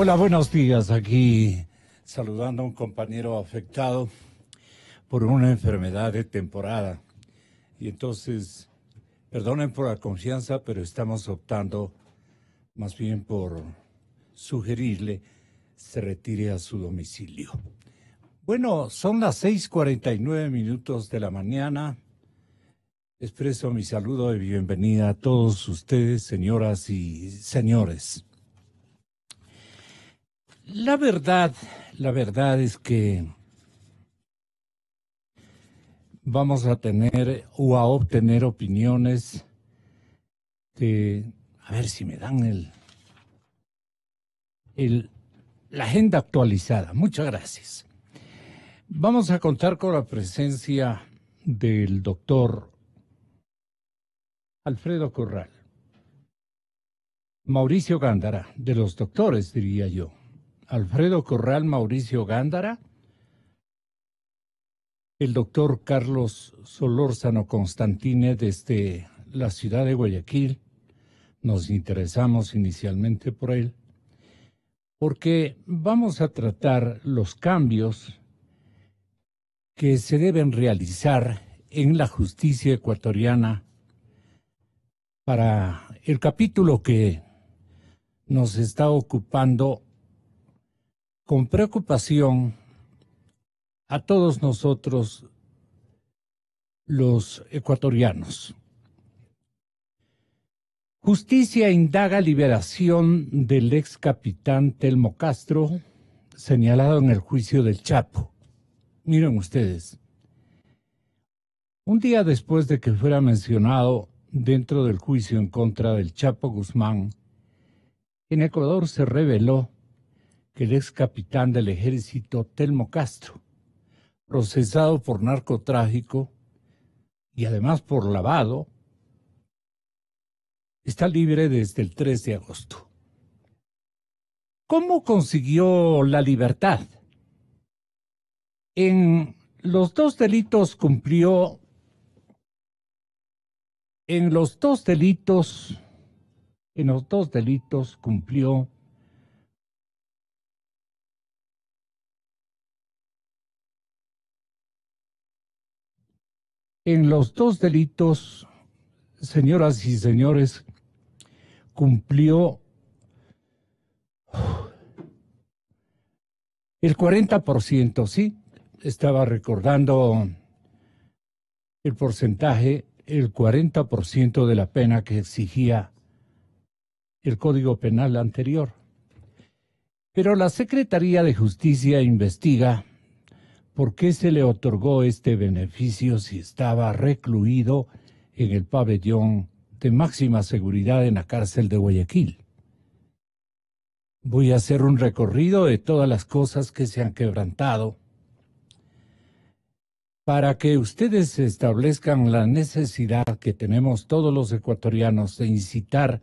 Hola, buenos días. Aquí saludando a un compañero afectado por una enfermedad de temporada. Y entonces, perdonen por la confianza, pero estamos optando más bien por sugerirle se retire a su domicilio. Bueno, son las 6:49 de la mañana. Expreso mi saludo y bienvenida a todos ustedes, señoras y señores. La verdad es que vamos a tener o a obtener opiniones que, a ver si me dan la agenda actualizada. Muchas gracias. Vamos a contar con la presencia del doctor Alfredo Corral, Mauricio Gándara, de los doctores, diría yo. Alfredo Corral, Mauricio Gándara, el doctor Carlos Solórzano Constantine desde la ciudad de Guayaquil. Nos interesamos inicialmente por él, porque vamos a tratar los cambios que se deben realizar en la justicia ecuatoriana para el capítulo que nos está ocupando con preocupación a todos nosotros los ecuatorianos. Justicia indaga liberación del ex capitán Telmo Castro, señalado en el juicio del Chapo. Miren ustedes, un día después de que fuera mencionado dentro del juicio en contra del Chapo Guzmán, en Ecuador se reveló que el ex capitán del ejército Telmo Castro, procesado por narcotráfico y además por lavado, está libre desde el 3 de agosto. ¿Cómo consiguió la libertad? En los dos delitos cumplió, cumplió 40%, ¿sí? Estaba recordando el porcentaje, el 40% de la pena que exigía el Código Penal anterior. Pero la Secretaría de Justicia investiga por qué se le otorgó este beneficio si estaba recluido en el pabellón de máxima seguridad en la cárcel de Guayaquil. Voy a hacer un recorrido de todas las cosas que se han quebrantado para que ustedes establezcan la necesidad que tenemos todos los ecuatorianos de incitar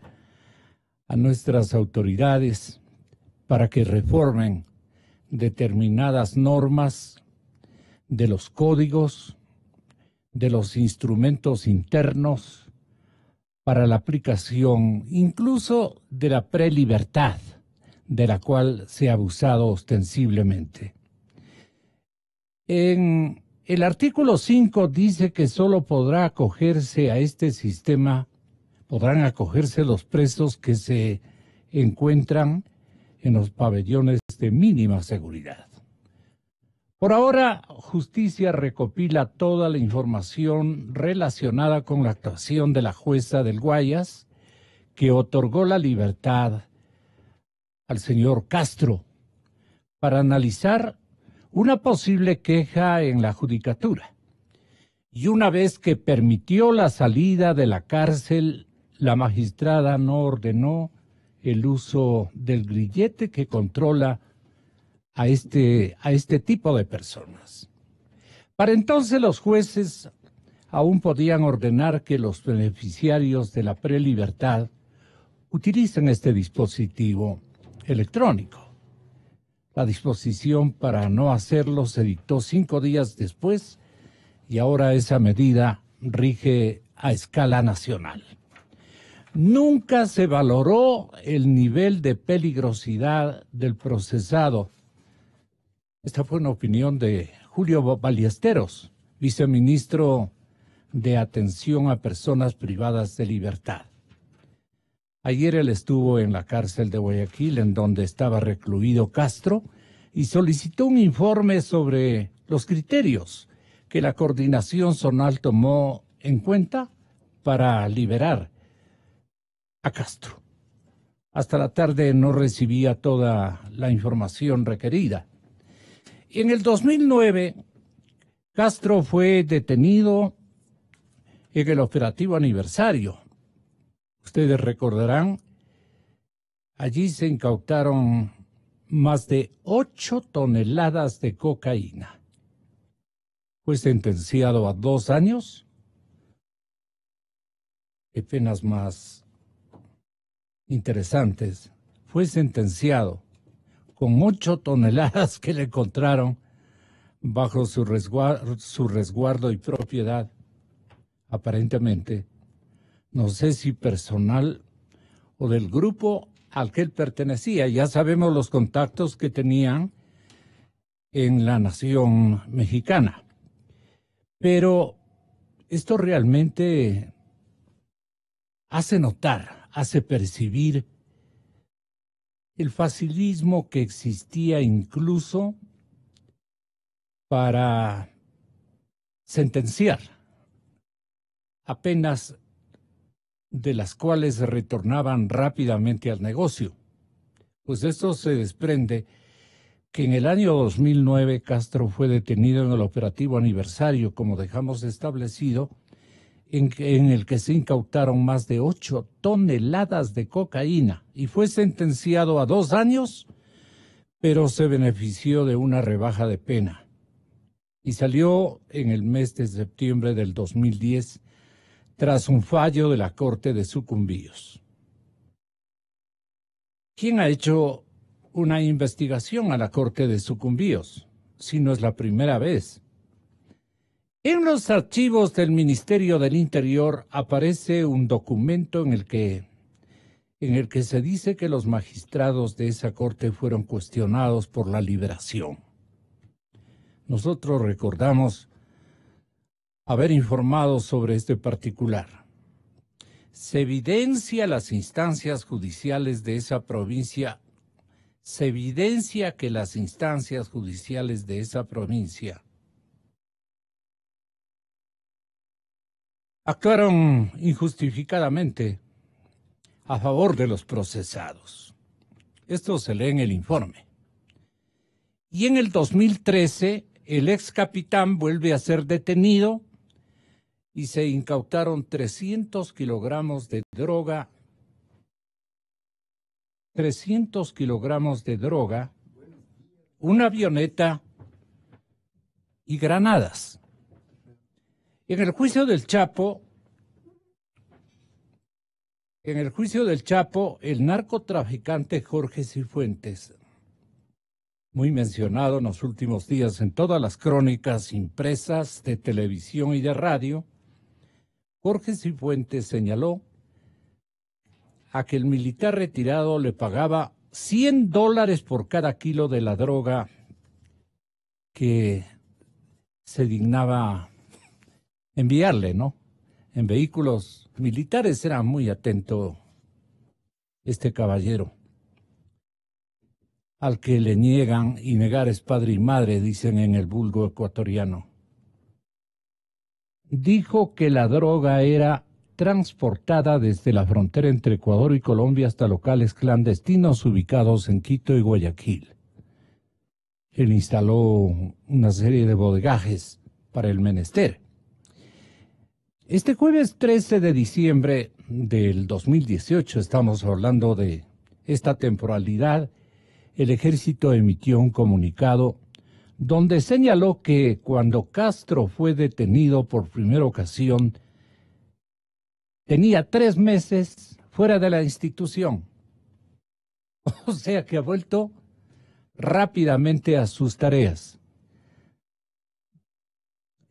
a nuestras autoridades para que reformen determinadas normas de los códigos, de los instrumentos internos para la aplicación incluso de la prelibertad, de la cual se ha abusado ostensiblemente. En el artículo 5 dice que solo podrá acogerse a este sistema, podrán acogerse los presos que se encuentran en los pabellones de mínima seguridad. Por ahora, Justicia recopila toda la información relacionada con la actuación de la jueza del Guayas, que otorgó la libertad al señor Castro, para analizar una posible queja en la Judicatura. Y una vez que permitió la salida de la cárcel, la magistrada no ordenó el uso del grillete que controla a este tipo de personas. Para entonces los jueces aún podían ordenar que los beneficiarios de la prelibertad utilicen este dispositivo electrónico. La disposición para no hacerlo se dictó 5 días después y ahora esa medida rige a escala nacional. Nunca se valoró el nivel de peligrosidad del procesado. Esta fue una opinión de Julio Ballesteros, viceministro de Atención a Personas Privadas de Libertad. Ayer él estuvo en la cárcel de Guayaquil, en donde estaba recluido Castro, y solicitó un informe sobre los criterios que la coordinación zonal tomó en cuenta para liberar a Castro. Hasta la tarde no recibía toda la información requerida. Y en el 2009, Castro fue detenido en el operativo aniversario. Ustedes recordarán, allí se incautaron más de 8 toneladas de cocaína. Fue sentenciado a 2 años de penas más interesantes. Fue sentenciado con 8 toneladas que le encontraron bajo su resguardo y propiedad, aparentemente, no sé si personal o del grupo al que él pertenecía. Ya sabemos los contactos que tenían en la nación mexicana. Pero esto realmente hace notar, hace percibir el facilismo que existía incluso para sentenciar a penas de las cuales retornaban rápidamente al negocio. Pues esto se desprende que en el año 2009 Castro fue detenido en el operativo aniversario, como dejamos establecido, en el que se incautaron más de 8 toneladas de cocaína y fue sentenciado a 2 años, pero se benefició de una rebaja de pena. Y salió en el mes de septiembre del 2010 tras un fallo de la Corte de Sucumbíos. ¿Quién ha hecho una investigación a la Corte de Sucumbíos, si no es la primera vez? En los archivos del Ministerio del Interior aparece un documento en el que se dice que los magistrados de esa corte fueron cuestionados por la liberación. Nosotros recordamos haber informado sobre este particular. Se evidencia las instancias judiciales de esa provincia, actuaron injustificadamente a favor de los procesados. Esto se lee en el informe. Y en el 2013, el ex capitán vuelve a ser detenido y se incautaron 300 kilogramos de droga. 300 kilogramos de droga, una avioneta y granadas. En el juicio del Chapo, el narcotraficante Jorge Cifuentes, muy mencionado en los últimos días en todas las crónicas impresas de televisión y de radio, Jorge Cifuentes señaló a que el militar retirado le pagaba $100 por cada kilo de la droga que se dignaba enviarle, ¿no? En vehículos militares era muy atento este caballero, al que le niegan, y negar es padre y madre, dicen en el vulgo ecuatoriano. Dijo que la droga era transportada desde la frontera entre Ecuador y Colombia hasta locales clandestinos ubicados en Quito y Guayaquil. Él instaló una serie de bodegajes para el menester. Este jueves 13 de diciembre del 2018, estamos hablando de esta temporalidad, el Ejército emitió un comunicado donde señaló que cuando Castro fue detenido por primera ocasión, tenía 3 meses fuera de la institución. O sea que ha vuelto rápidamente a sus tareas.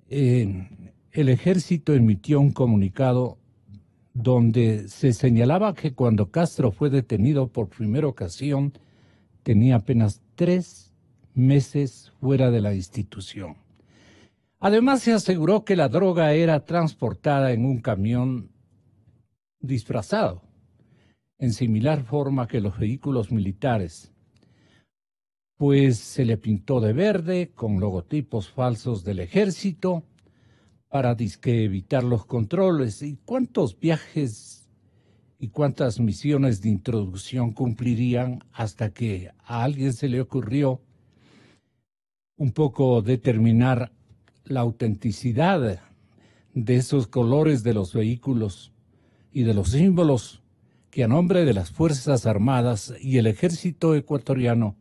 El Ejército emitió un comunicado donde se señalaba que cuando Castro fue detenido por primera ocasión, tenía apenas 3 meses fuera de la institución. Además, se aseguró que la droga era transportada en un camión disfrazado, en similar forma que los vehículos militares, pues se le pintó de verde con logotipos falsos del ejército para dizque evitar los controles. ¿Y cuántos viajes y cuántas misiones de introducción cumplirían hasta que a alguien se le ocurrió un poco determinar la autenticidad de esos colores de los vehículos y de los símbolos que a nombre de las Fuerzas Armadas y el Ejército ecuatoriano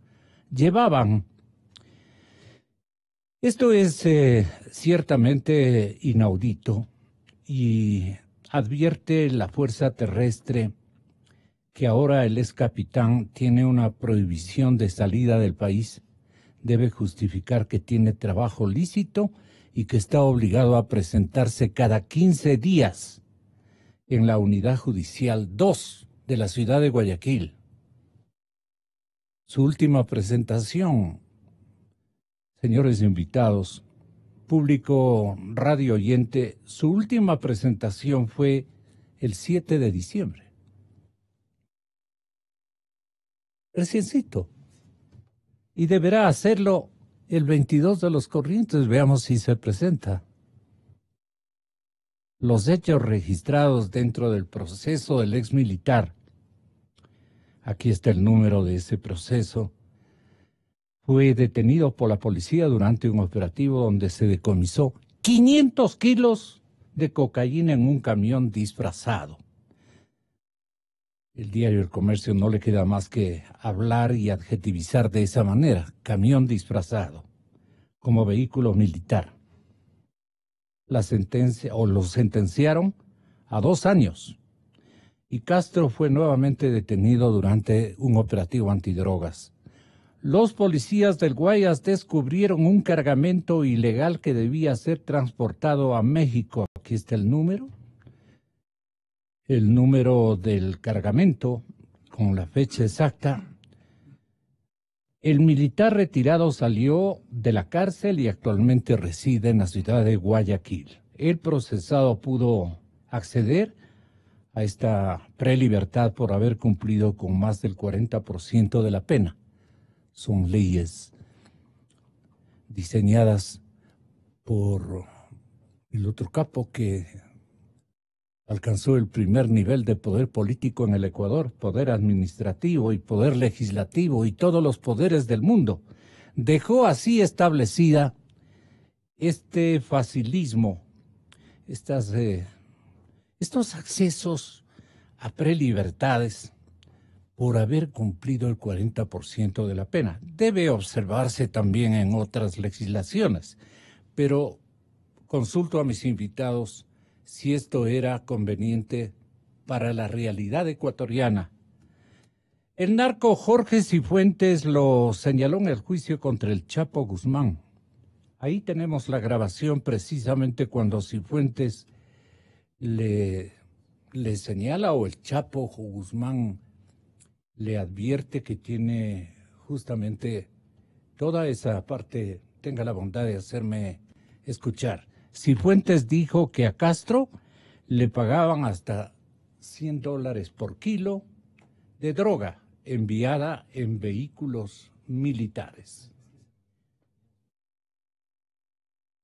llevaban? Esto es ciertamente inaudito y advierte la fuerza terrestre que ahora el ex capitán tiene una prohibición de salida del país. Debe justificar que tiene trabajo lícito y que está obligado a presentarse cada 15 días en la Unidad Judicial 2 de la ciudad de Guayaquil. Su última presentación, señores invitados, público radio oyente, su última presentación fue el 7 de diciembre. Reciencito. Y deberá hacerlo el 22 de los corrientes. Veamos si se presenta. Los hechos registrados dentro del proceso del exmilitar. Aquí está el número de ese proceso. Fue detenido por la policía durante un operativo donde se decomisó 500 kilos de cocaína en un camión disfrazado. El diario El Comercio no le queda más que hablar y adjetivizar de esa manera, camión disfrazado, como vehículo militar. La sentencia, o lo sentenciaron a 2 años, y Castro fue nuevamente detenido durante un operativo antidrogas. Los policías del Guayas descubrieron un cargamento ilegal que debía ser transportado a México. Aquí está el número. El número del cargamento, con la fecha exacta. El militar retirado salió de la cárcel y actualmente reside en la ciudad de Guayaquil. El procesado pudo acceder a esta prelibertad por haber cumplido con más del 40% de la pena. Son leyes diseñadas por el otro capo que alcanzó el primer nivel de poder político en el Ecuador, poder administrativo y poder legislativo y todos los poderes del mundo. Dejó así establecida este facilismo, estos accesos a prelibertades por haber cumplido el 40% de la pena. Debe observarse también en otras legislaciones, pero consulto a mis invitados si esto era conveniente para la realidad ecuatoriana. El narco Jorge Cifuentes lo señaló en el juicio contra el Chapo Guzmán. Ahí tenemos la grabación precisamente cuando Cifuentes le señala, o el Chapo Guzmán le advierte que tiene justamente toda esa parte. Tenga la bondad de hacerme escuchar. Cifuentes dijo que a Castro le pagaban hasta $100 por kilo de droga enviada en vehículos militares.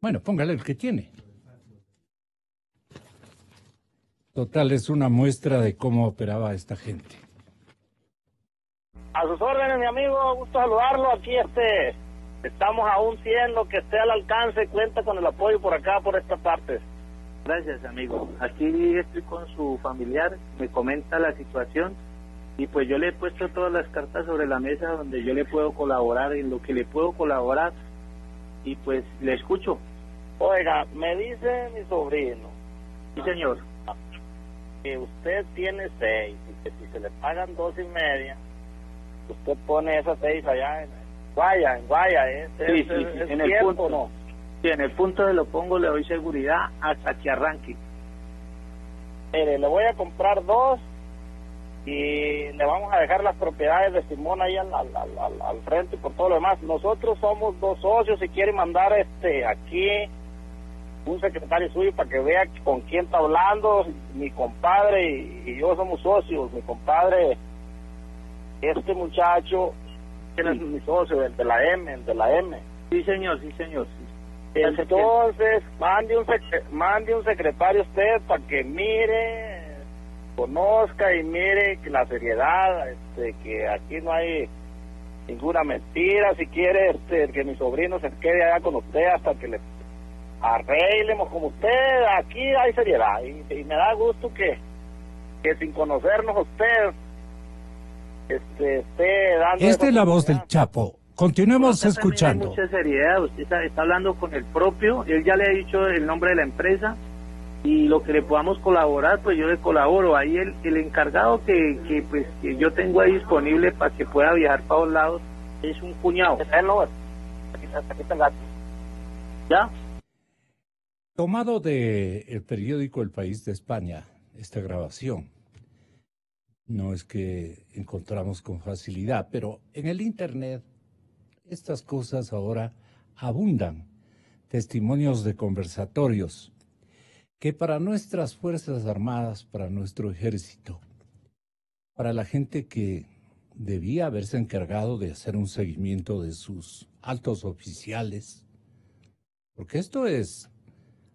Bueno, póngale el que tiene. Total, es una muestra de cómo operaba esta gente. A sus órdenes, mi amigo, gusto saludarlo. Aquí estamos aún siendo que esté al alcance, cuenta con el apoyo por acá, por esta parte. Gracias, amigo. Aquí estoy con su familiar, me comenta la situación y pues yo le he puesto todas las cartas sobre la mesa donde yo le puedo colaborar, en lo que le puedo colaborar, y pues le escucho. Oiga, me dice mi sobrino. Sí, señor. Que usted tiene 6 y que si se le pagan 2,5, usted pone esas 6 allá en Guaya, sí, en el punto, ¿no? Sí, en el punto de lo pongo, le doy seguridad hasta que arranque. Mire, le voy a comprar dos y le vamos a dejar las propiedades de Simón ahí al frente y por todo lo demás. Nosotros somos dos socios. Si quiere mandar aquí un secretario suyo para que vea con quién está hablando, mi compadre y yo somos socios. Mi compadre, este muchacho, que es mi socio, el de la M. Sí, señor, sí, señor. Sí. Entonces, mande un secretario usted para que mire, conozca y mire la seriedad, que aquí no hay ninguna mentira. Si quiere que mi sobrino se quede allá con usted hasta que le arreglemos como usted, aquí hay seriedad. Y me da gusto que sin conocernos a usted, esté dando... Esta es la voz del Chapo. Continuemos escuchando. Mucha seriedad, usted está hablando con el propio, él ya le ha dicho el nombre de la empresa y lo que le podamos colaborar, pues yo le colaboro. Ahí el encargado que yo tengo ahí disponible para que pueda viajar para los lados es un cuñado. ¿Ya? Tomado del periódico El País de España, esta grabación. No es que encontramos con facilidad, pero en el internet estas cosas ahora abundan, testimonios de conversatorios, que para nuestras Fuerzas Armadas, para nuestro ejército, para la gente que debía haberse encargado de hacer un seguimiento de sus altos oficiales, porque esto es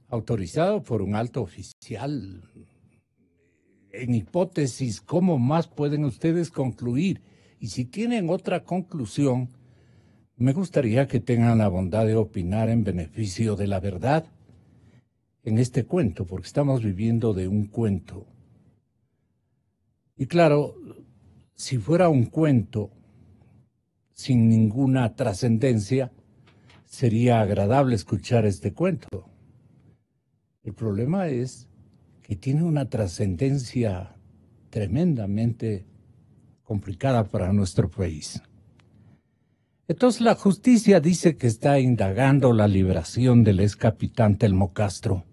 autorizado por un alto oficial. En hipótesis, ¿cómo más pueden ustedes concluir? Y si tienen otra conclusión, me gustaría que tengan la bondad de opinar en beneficio de la verdad en este cuento, porque estamos viviendo de un cuento. Y claro, si fuera un cuento sin ninguna trascendencia, sería agradable escuchar este cuento. El problema es que tiene una trascendencia tremendamente complicada para nuestro país. Entonces la justicia dice que está indagando la liberación del ex capitán Telmo Castro.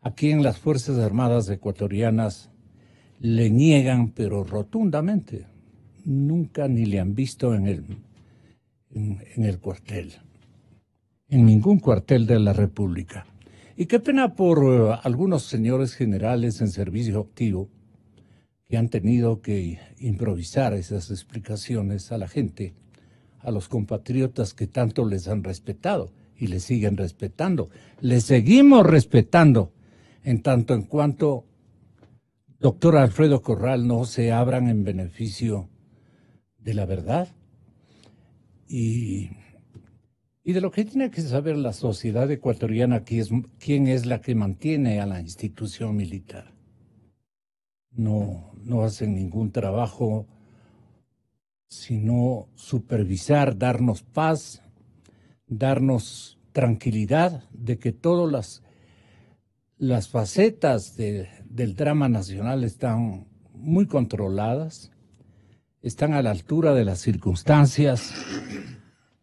Aquí en las Fuerzas Armadas Ecuatorianas le niegan, pero rotundamente. Nunca ni le han visto en el cuartel, en ningún cuartel de la República. Y qué pena por algunos señores generales en servicio activo que han tenido que improvisar esas explicaciones a la gente, a los compatriotas que tanto les han respetado y les siguen respetando. Les seguimos respetando en tanto en cuanto doctor Alfredo Corral no se abran en beneficio de la verdad y de lo que tiene que saber la sociedad ecuatoriana, quién es la que mantiene a la institución militar. No hacen ningún trabajo sino supervisar, darnos paz, darnos tranquilidad de que todas las facetas del drama nacional están muy controladas, están a la altura de las circunstancias,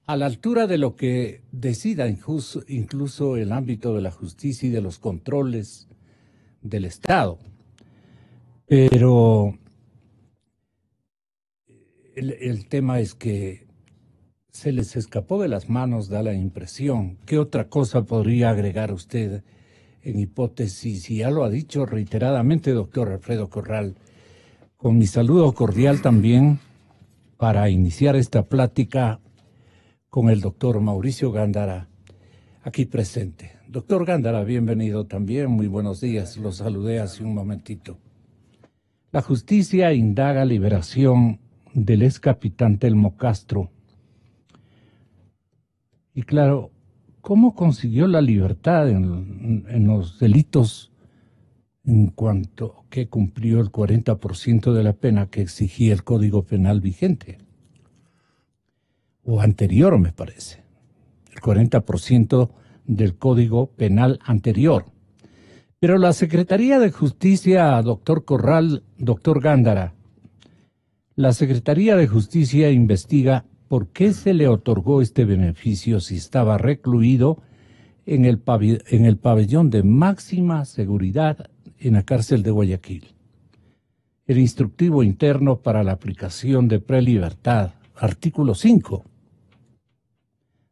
a la altura de lo que decida incluso el ámbito de la justicia y de los controles del Estado. Pero el tema es que se les escapó de las manos, da la impresión. ¿Qué otra cosa podría agregar usted en hipótesis? Y ya lo ha dicho reiteradamente, doctor Alfredo Corral, con mi saludo cordial también para iniciar esta plática con el doctor Mauricio Gándara, aquí presente. Doctor Gándara, bienvenido también, muy buenos días, los saludé hace un momentito. La justicia indaga liberación del ex capitán Telmo Castro. Y claro, ¿cómo consiguió la libertad en los delitos en cuanto que cumplió el 40% de la pena que exigía el Código Penal vigente? O anterior, me parece. El 40% del Código Penal anterior. Pero la Secretaría de Justicia, doctor Corral, doctor Gándara, la Secretaría de Justicia investiga por qué se le otorgó este beneficio si estaba recluido en el pabellón de máxima seguridad en la cárcel de Guayaquil. El instructivo interno para la aplicación de prelibertad, artículo 5,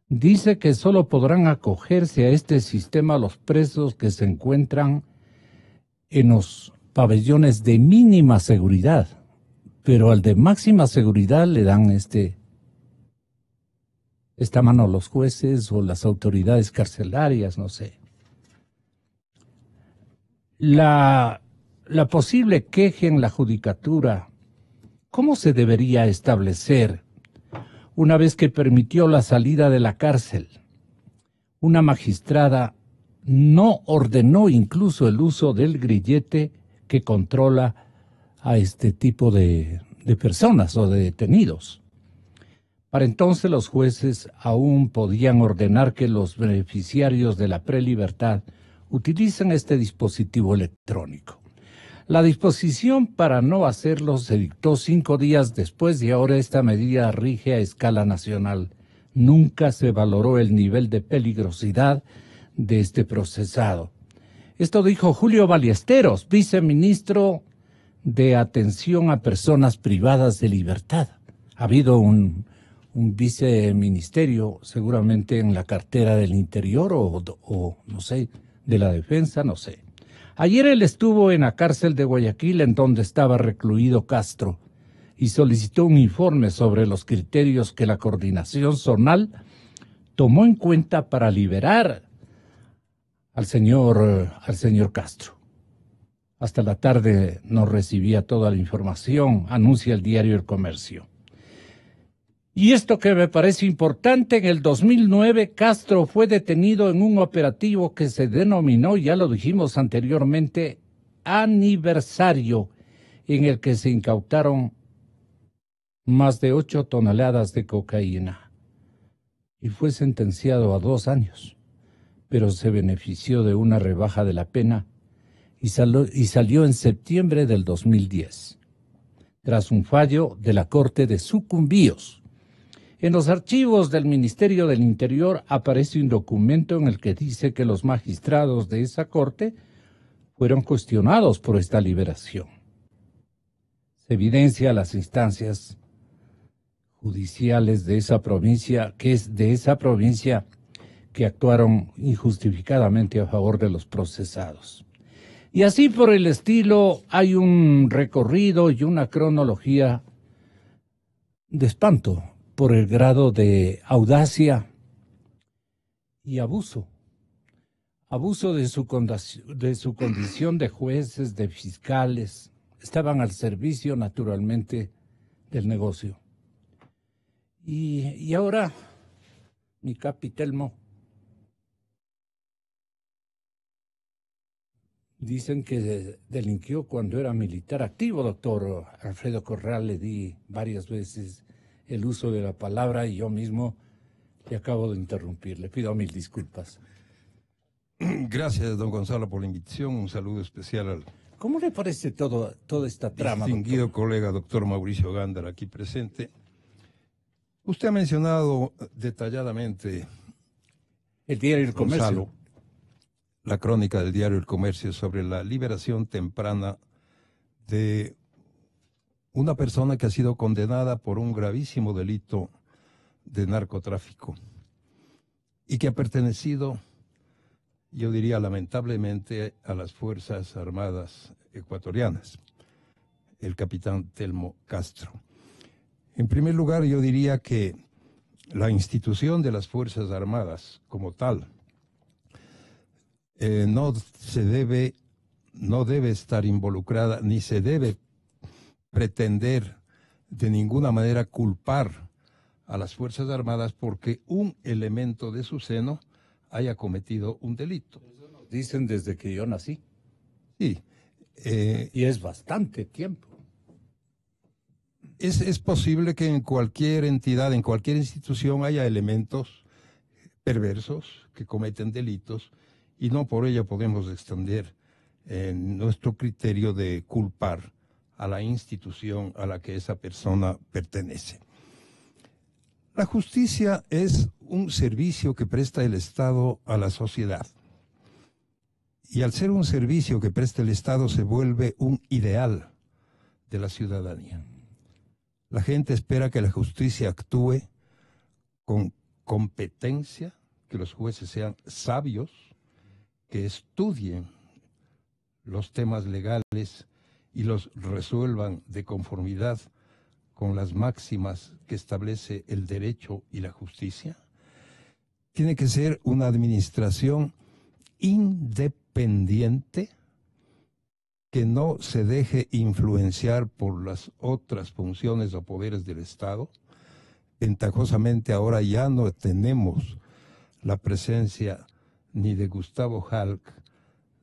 dice que solo podrán acogerse a este sistema los presos que se encuentran en los pabellones de mínima seguridad, pero al de máxima seguridad le dan esta mano a los jueces o las autoridades carcelarias, no sé. La posible queja en la judicatura, ¿cómo se debería establecer una vez que permitió la salida de la cárcel? Una magistrada no ordenó incluso el uso del grillete que controla a este tipo de personas o de detenidos. Para entonces los jueces aún podían ordenar que los beneficiarios de la prelibertad utilizan este dispositivo electrónico. La disposición para no hacerlo se dictó 5 días después y ahora esta medida rige a escala nacional. Nunca se valoró el nivel de peligrosidad de este procesado. Esto dijo Julio Ballesteros, viceministro de Atención a Personas Privadas de Libertad. Ha habido un viceministerio seguramente en la cartera del Interior o no sé, de la Defensa, no sé. Ayer él estuvo en la cárcel de Guayaquil, en donde estaba recluido Castro, y solicitó un informe sobre los criterios que la coordinación zonal tomó en cuenta para liberar al señor Castro. Hasta la tarde no recibía toda la información, anuncia el diario El Comercio. Y esto que me parece importante, en el 2009 Castro fue detenido en un operativo que se denominó, ya lo dijimos anteriormente, Aniversario, en el que se incautaron más de 8 toneladas de cocaína y fue sentenciado a 2 años, pero se benefició de una rebaja de la pena y salió en septiembre del 2010, tras un fallo de la Corte de Sucumbíos. En los archivos del Ministerio del Interior aparece un documento en el que dice que los magistrados de esa corte fueron cuestionados por esta liberación. Se evidencia a las instancias judiciales de esa provincia, que actuaron injustificadamente a favor de los procesados. Y así por el estilo hay un recorrido y una cronología de espanto por el grado de audacia y abuso de su condición de jueces, de fiscales. Estaban al servicio, naturalmente, del negocio. Y ahora, mi capi Telmo, dicen que delinquió cuando era militar activo, doctor Alfredo Corral. Le di varias veces el uso de la palabra y yo mismo le acabo de interrumpir. Le pido 1000 disculpas. Gracias, don Gonzalo, por la invitación. Un saludo especial al... ¿Cómo le parece toda esta trama, doctor? Distinguido colega, doctor Mauricio Gándara, aquí presente. Usted ha mencionado detalladamente... El diario El Comercio. Gonzalo, la crónica del diario El Comercio sobre la liberación temprana de... una persona que ha sido condenada por un gravísimo delito de narcotráfico y que ha pertenecido, yo diría lamentablemente, a las Fuerzas Armadas Ecuatorianas, el capitán Telmo Castro. En primer lugar, yo diría que la institución de las Fuerzas Armadas como tal no debe estar involucrada ni se debe pretender de ninguna manera culpar a las Fuerzas Armadas porque un elemento de su seno haya cometido un delito. Eso nos dicen desde que yo nací. Sí. Y es bastante tiempo. Es posible que en cualquier entidad, en cualquier institución haya elementos perversos que cometen delitos y no por ello podemos extender nuestro criterio de culpar a la institución a la que esa persona pertenece. La justicia es un servicio que presta el Estado a la sociedad Y al ser un servicio que presta el Estado se vuelve un ideal de la ciudadanía. La gente espera que la justicia actúe con competencia, que los jueces sean sabios, que estudien los temas legales y los resuelvan de conformidad con las máximas que establece el derecho y la justicia. Tiene que ser una administración independiente que no se deje influenciar por las otras funciones o poderes del Estado. Ventajosamente ahora ya no tenemos la presencia ni de Gustavo Halck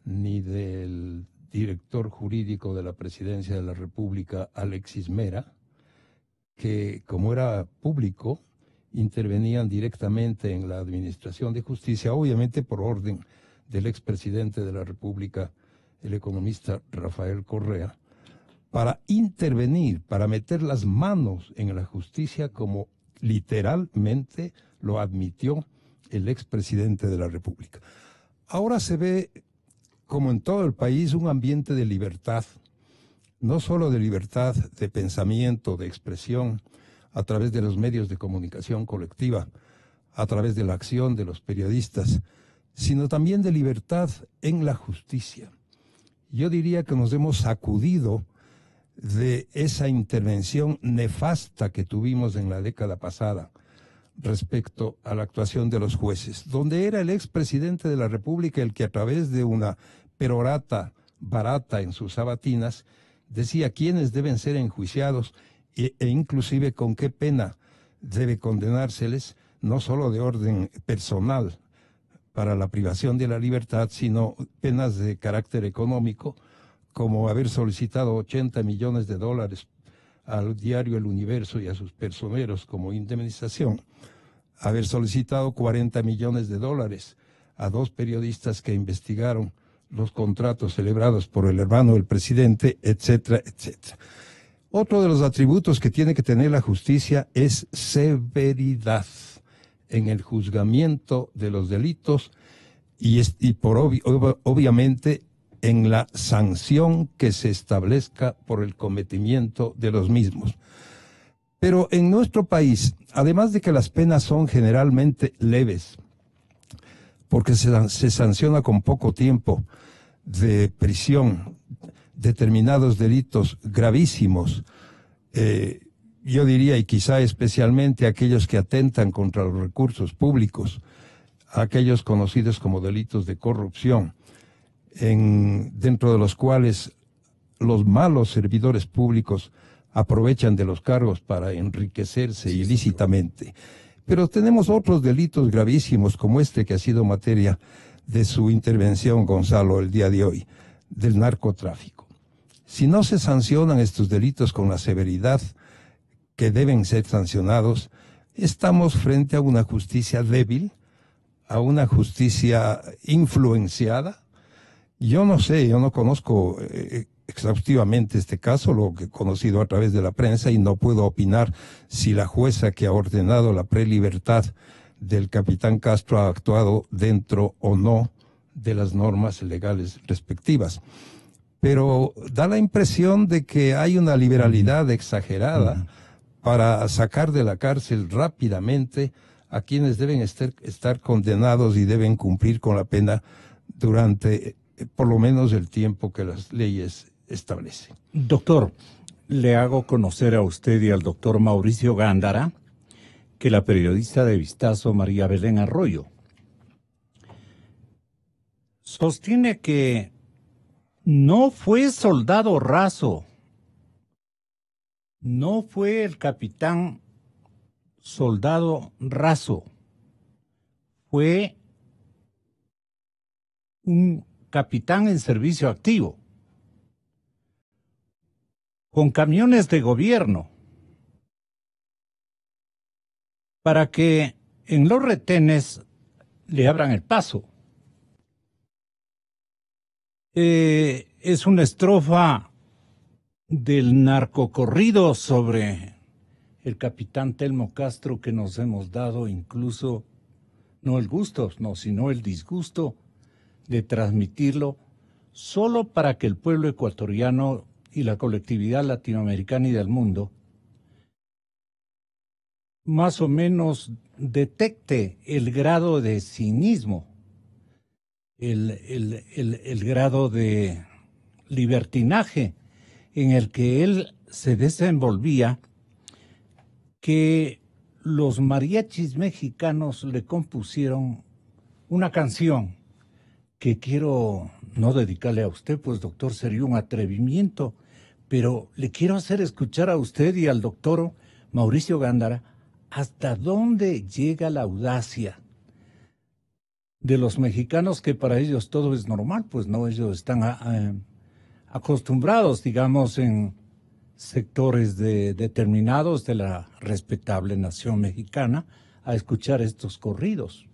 ni del director jurídico de la Presidencia de la República, Alexis Mera, que como era público, intervenían directamente en la Administración de Justicia, obviamente por orden del expresidente de la República, el economista Rafael Correa, para intervenir, para meter las manos en la justicia, como literalmente lo admitió el expresidente de la República. Ahora se ve, como en todo el país, un ambiente de libertad, no solo de libertad de pensamiento, de expresión, a través de los medios de comunicación colectiva, a través de la acción de los periodistas, sino también de libertad en la justicia. Yo diría que nos hemos sacudido de esa intervención nefasta que tuvimos en la década pasada respecto a la actuación de los jueces, donde era el expresidente de la República el que a través de una perorata barata en sus sabatinas decía quiénes deben ser enjuiciados e inclusive con qué pena debe condenárseles, no solo de orden personal para la privación de la libertad, sino penas de carácter económico, como haber solicitado $80 millones al diario El Universo y a sus personeros como indemnización, haber solicitado $40 millones a dos periodistas que investigaron los contratos celebrados por el hermano del presidente, etcétera, etcétera. Otro de los atributos que tiene que tener la justicia es severidad en el juzgamiento de los delitos y obviamente en la sanción que se establezca por el cometimiento de los mismos. Pero en nuestro país, además de que las penas son generalmente leves, porque se sanciona con poco tiempo de prisión determinados delitos gravísimos, yo diría, y quizá especialmente aquellos que atentan contra los recursos públicos, aquellos conocidos como delitos de corrupción, dentro de los cuales los malos servidores públicos aprovechan de los cargos para enriquecerse ilícitamente. Pero tenemos otros delitos gravísimos como este que ha sido materia de su intervención, Gonzalo, el día de hoy, del narcotráfico. Si no se sancionan estos delitos con la severidad que deben ser sancionados, estamos frente a una justicia débil, a una justicia influenciada. Yo no sé, yo no conozco exhaustivamente este caso, lo que he conocido a través de la prensa, y no puedo opinar si la jueza que ha ordenado la prelibertad del capitán Castro ha actuado dentro o no de las normas legales respectivas. Pero da la impresión de que hay una liberalidad exagerada para sacar de la cárcel rápidamente a quienes deben estar condenados y deben cumplir con la pena durante por lo menos el tiempo que las leyes establecen. Doctor, le hago conocer a usted y al doctor Mauricio Gándara que la periodista de Vistazo, María Belén Arroyo, sostiene que no fue soldado raso, no fue el capitán soldado raso, fue un capitán en servicio activo, con camiones de gobierno, para que en los retenes le abran el paso. Es una estrofa del narcocorrido sobre el capitán Telmo Castro que nos hemos dado incluso, no el gusto, no, sino el disgusto de transmitirlo solo para que el pueblo ecuatoriano y la colectividad latinoamericana y del mundo más o menos detecte el grado de cinismo, el grado de libertinaje en el que él se desenvolvía, que los mariachis mexicanos le compusieron una canción que quiero no dedicarle a usted, pues doctor, sería un atrevimiento, pero le quiero hacer escuchar a usted y al doctor Mauricio Gándara hasta dónde llega la audacia de los mexicanos, que para ellos todo es normal, pues no, ellos están acostumbrados, digamos, en sectores determinados de la respetable nación mexicana a escuchar estos corridos.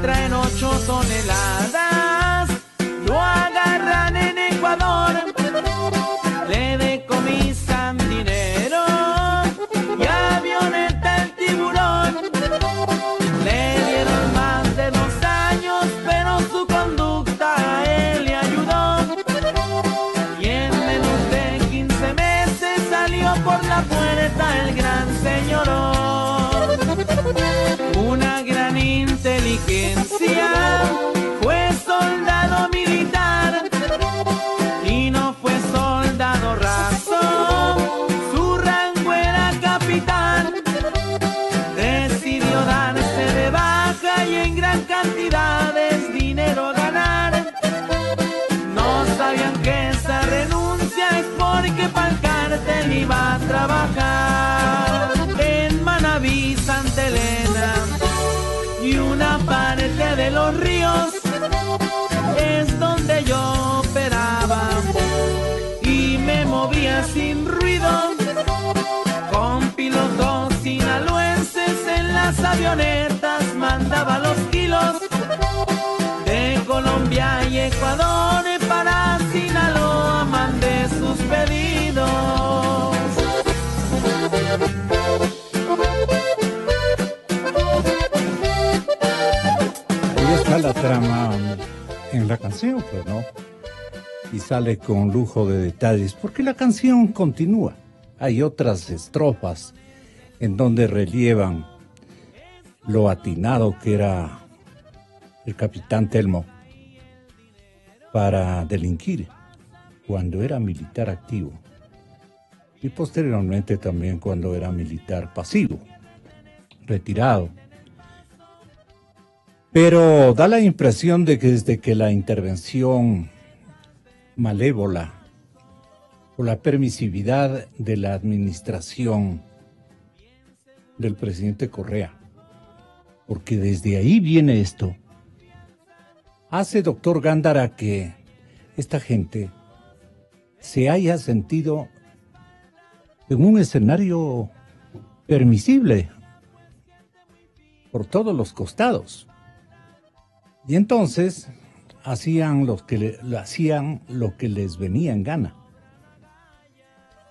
Traen 8 toneladas, lo agarran en Ecuador, le decomisan dinero y avioneta el tiburón. Le dieron más de 2 años, pero su conducta a él le ayudó. Y en menos de 15 meses salió por la puerta el gran señorón. Una gran inteligencia, fue soldado militar y no fue soldado raso, su rango era capitán. Decidió darse de baja y en gran cantidades dinero ganar. No sabían que esa renuncia es porque pa'l cártel iba a trabajar en Manaví, Santa Elena y una parte de Los Ríos, es donde yo operaba y me movía sin ruido con pilotos sinaloenses. En las avionetas mandaba los kilos de Colombia y Ecuador, para Sinaloa mandé sus pedidos. La trama en la canción, pues, ¿no? Y sale con lujo de detalles, porque la canción continúa. Hay otras estrofas en donde relievan lo atinado que era el capitán Telmo para delinquir cuando era militar activo y posteriormente también cuando era militar pasivo, retirado. Pero da la impresión de que desde que la intervención malévola o la permisividad de la administración del presidente Correa, porque desde ahí viene esto, hace, doctor Gándara, que esta gente se haya sentido en un escenario permisible por todos los costados. Y entonces hacían lo que les venía en gana.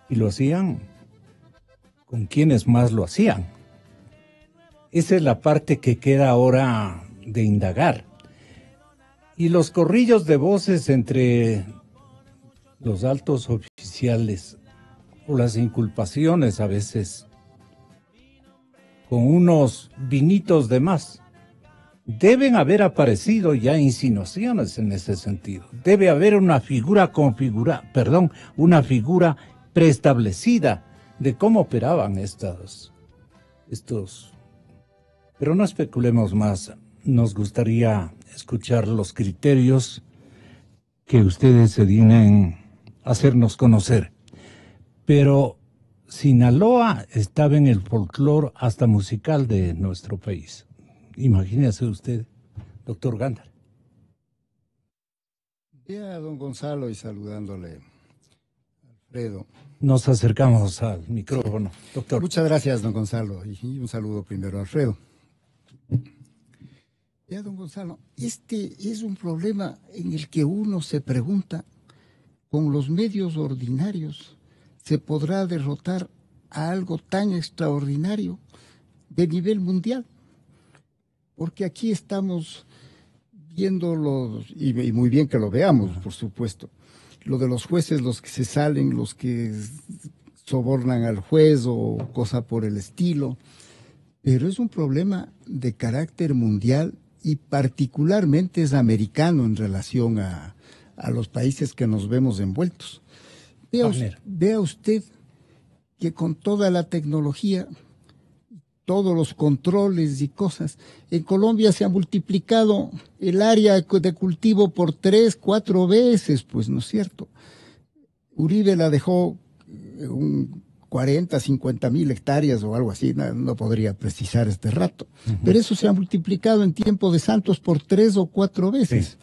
Y lo hacían con quienes más lo hacían. Esa es la parte que queda ahora de indagar. Y los corrillos de voces entre los altos oficiales o las inculpaciones a veces con unos vinitos de más. Deben haber aparecido ya insinuaciones en ese sentido. Debe haber una figura una figura preestablecida de cómo operaban estos. Pero no especulemos más. Nos gustaría escuchar los criterios que ustedes se dignen a hacernos conocer. Pero Sinaloa estaba en el folclore hasta musical de nuestro país. Imagínese usted, doctor Gándara. Bien, don Gonzalo, y saludándole, Alfredo. Nos acercamos al micrófono, doctor. Muchas gracias, don Gonzalo, y un saludo primero a Alfredo. Ya, don Gonzalo, este es un problema en el que uno se pregunta, ¿con los medios ordinarios se podrá derrotar a algo tan extraordinario de nivel mundial? Porque aquí estamos viendo los, y muy bien que lo veamos, por supuesto, lo de los jueces, los que se salen, los que sobornan al juez o cosa por el estilo, pero es un problema de carácter mundial y particularmente es americano en relación a los países que nos vemos envueltos. Vea usted que con toda la tecnología, todos los controles y cosas, en Colombia se ha multiplicado el área de cultivo por 3, 4 veces, pues, ¿no es cierto? Uribe la dejó un 40, 50.000 hectáreas o algo así, no podría precisar este rato, pero eso se ha multiplicado en tiempo de Santos por 3 o 4 veces. Sí.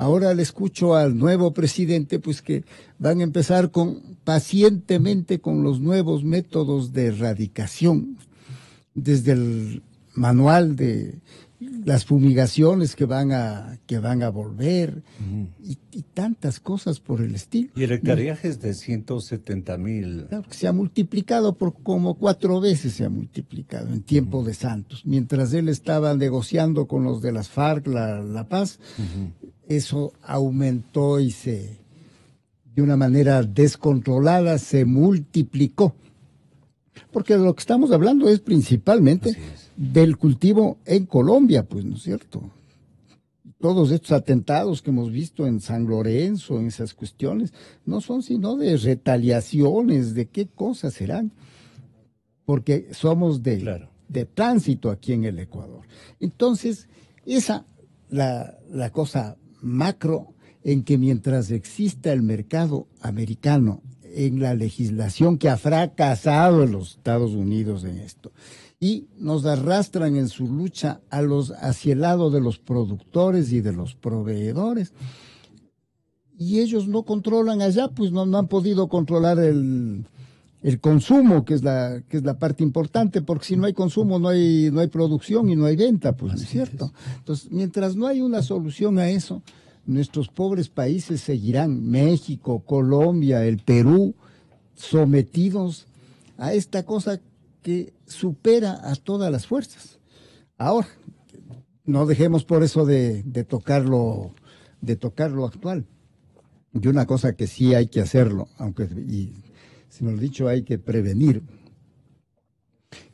Ahora le escucho al nuevo presidente, pues, que van a empezar pacientemente con los nuevos métodos de erradicación, desde el manual de las fumigaciones que van a volver y tantas cosas por el estilo. Y el hectareaje es de 170.000. Claro, que se ha multiplicado por como 4 veces, se ha multiplicado en tiempo de Santos. Mientras él estaba negociando con los de las FARC, la Paz, eso aumentó y de una manera descontrolada, se multiplicó. Porque lo que estamos hablando es principalmente del cultivo en Colombia, pues, ¿no es cierto? Todos estos atentados que hemos visto en San Lorenzo, en esas cuestiones, no son sino de retaliaciones, de qué cosas serán, porque somos de tránsito aquí en el Ecuador. Entonces, esa la cosa macro, en que mientras exista el mercado americano en la legislación que ha fracasado en los Estados Unidos en esto, y nos arrastran en su lucha hacia el lado de los productores y de los proveedores, y ellos no controlan allá, pues no han podido controlar el consumo, que es la parte importante, porque si no hay consumo no hay producción y no hay venta, pues, ¿no es cierto? Entonces, mientras no hay una solución a eso, nuestros pobres países seguirán, México, Colombia, el Perú, sometidos a esta cosa que supera a todas las fuerzas. Ahora, no dejemos por eso de tocar lo actual. Y una cosa que sí hay que hacerlo, si nos lo dicho, hay que prevenir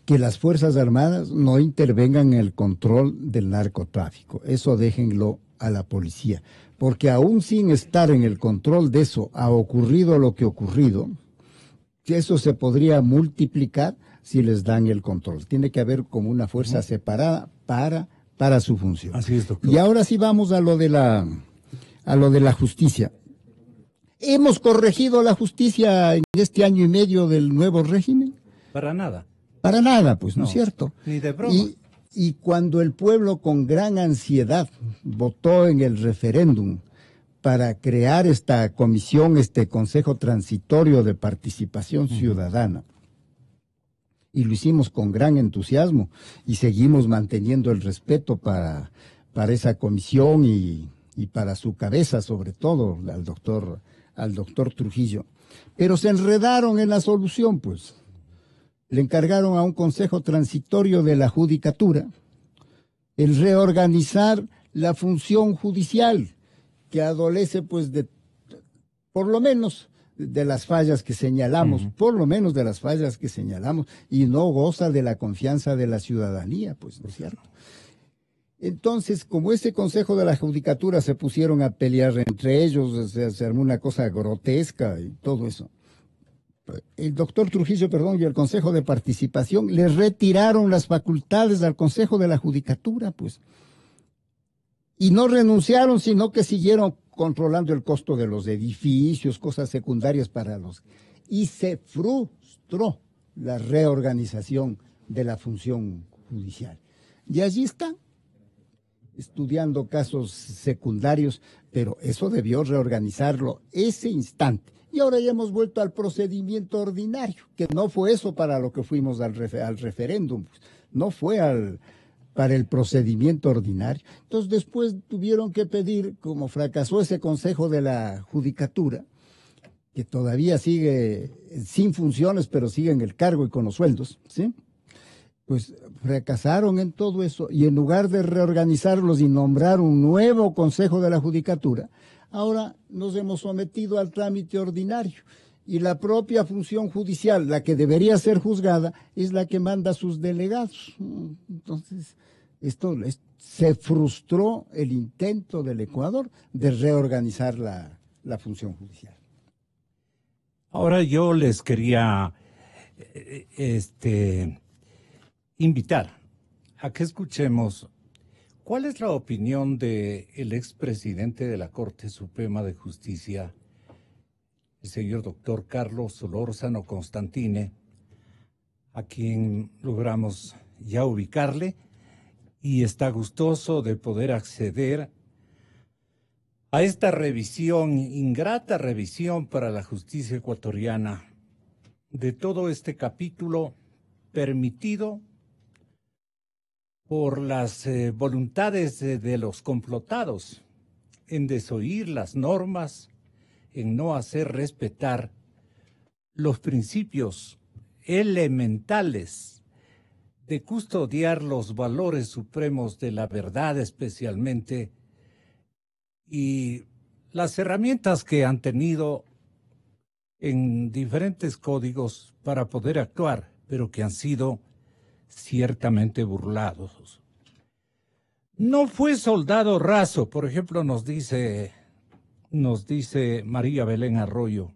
que las Fuerzas Armadas no intervengan en el control del narcotráfico. Eso déjenlo a la policía, porque aún sin estar en el control de eso, ha ocurrido lo que ha ocurrido, eso se podría multiplicar si les dan el control. Tiene que haber como una fuerza separada para su función. Así es, doctor. Y ahora sí vamos a lo de la justicia. ¿Hemos corregido la justicia en este año y medio del nuevo régimen? Para nada. Para nada, pues, ¿no es cierto? Ni de broma. Y cuando el pueblo con gran ansiedad votó en el referéndum para crear esta comisión, este Consejo Transitorio de Participación Ciudadana, y lo hicimos con gran entusiasmo y seguimos manteniendo el respeto para esa comisión y para su cabeza, sobre todo al doctor Trujillo, pero se enredaron en la solución, pues. Le encargaron a un Consejo Transitorio de la Judicatura el reorganizar la función judicial, que adolece, pues, por lo menos de las fallas que señalamos, y no goza de la confianza de la ciudadanía, pues, ¿no es cierto? Entonces, como ese Consejo de la Judicatura se pusieron a pelear entre ellos, se armó una cosa grotesca y todo eso, el doctor Trujillo, y el Consejo de Participación le retiraron las facultades al Consejo de la Judicatura, pues. Y no renunciaron, sino que siguieron controlando el costo de los edificios, cosas secundarias para los... Y se frustró la reorganización de la función judicial. Y allí están, estudiando casos secundarios, pero eso debió reorganizarlo ese instante. Y ahora ya hemos vuelto al procedimiento ordinario, que no fue eso para lo que fuimos al referéndum, pues. No fue para el procedimiento ordinario. Entonces después tuvieron que pedir, como fracasó ese Consejo de la Judicatura, que todavía sigue sin funciones, pero sigue en el cargo y con los sueldos, ¿sí? pues fracasaron en todo eso, y en lugar de reorganizarlos y nombrar un nuevo Consejo de la Judicatura, ahora nos hemos sometido al trámite ordinario, y la propia función judicial, la que debería ser juzgada, es la que manda a sus delegados. Entonces, se frustró el intento del Ecuador de reorganizar la función judicial. Ahora yo les quería invitar a que escuchemos cuál es la opinión del expresidente de la Corte Suprema de Justicia, el señor doctor Carlos Solórzano Constantine, a quien logramos ya ubicarle y está gustoso de poder acceder a esta revisión, ingrata revisión para la justicia ecuatoriana, de todo este capítulo permitido por las voluntades de los complotados en desoír las normas, en no hacer respetar los principios elementales de custodiar los valores supremos de la verdad especialmente, y las herramientas que han tenido en diferentes códigos para poder actuar, pero que han sido ciertamente burlados. No fue soldado raso, por ejemplo, nos dice María Belén Arroyo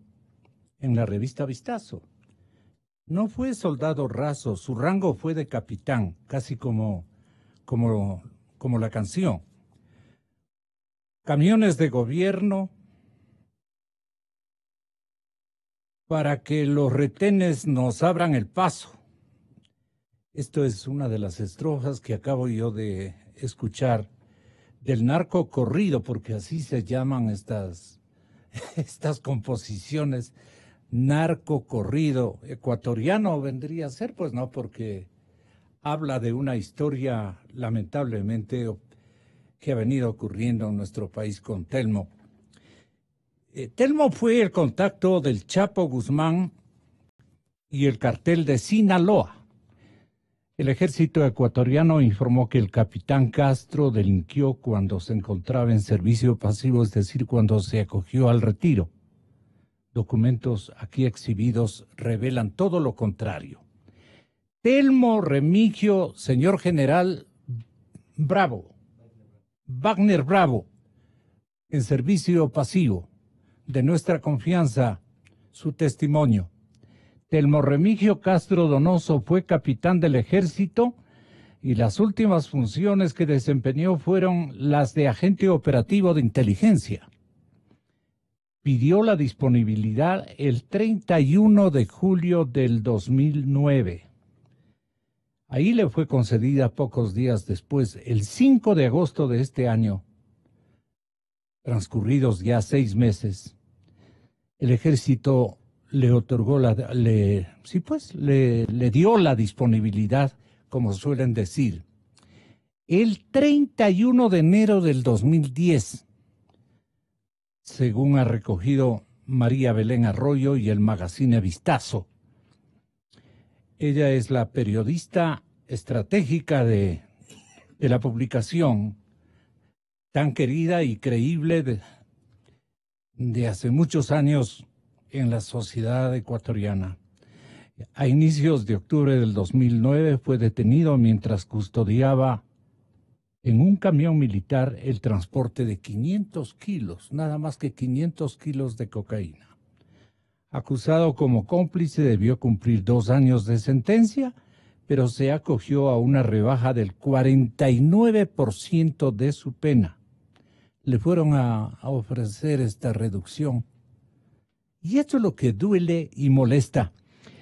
en la revista Vistazo. No fue soldado raso, su rango fue de capitán, casi como la canción. Camiones de gobierno para que los retenes nos abran el paso. Esto es una de las estrofas que acabo yo de escuchar del narco corrido, porque así se llaman estas composiciones, narco corrido ecuatoriano vendría a ser, pues no, porque habla de una historia lamentablemente que ha venido ocurriendo en nuestro país con Telmo. Telmo fue el contacto del Chapo Guzmán y el cartel de Sinaloa. El ejército ecuatoriano informó que el capitán Castro delinquió cuando se encontraba en servicio pasivo, es decir, cuando se acogió al retiro. Documentos aquí exhibidos revelan todo lo contrario. Telmo Remigio, señor general Bravo, Wagner Bravo, en servicio pasivo, de nuestra confianza, su testimonio. Telmo Remigio Castro Donoso fue capitán del ejército y las últimas funciones que desempeñó fueron las de agente operativo de inteligencia. Pidió la disponibilidad el 31 de julio del 2009. Ahí le fue concedida pocos días después, el 5 de agosto de este año, transcurridos ya 6 meses, el ejército le otorgó le dio la disponibilidad, como suelen decir. El 31 de enero del 2010, según ha recogido María Belén Arroyo y el magazine Vistazo. Ella es la periodista estratégica de la publicación, tan querida y creíble de hace muchos años en la sociedad ecuatoriana. A inicios de octubre del 2009 fue detenido mientras custodiaba en un camión militar el transporte de 500 kilos, nada más que 500 kilos de cocaína. Acusado como cómplice, debió cumplir 2 años de sentencia, pero se acogió a una rebaja del 49% de su pena. Le fueron a ofrecer esta reducción. Y esto es lo que duele y molesta.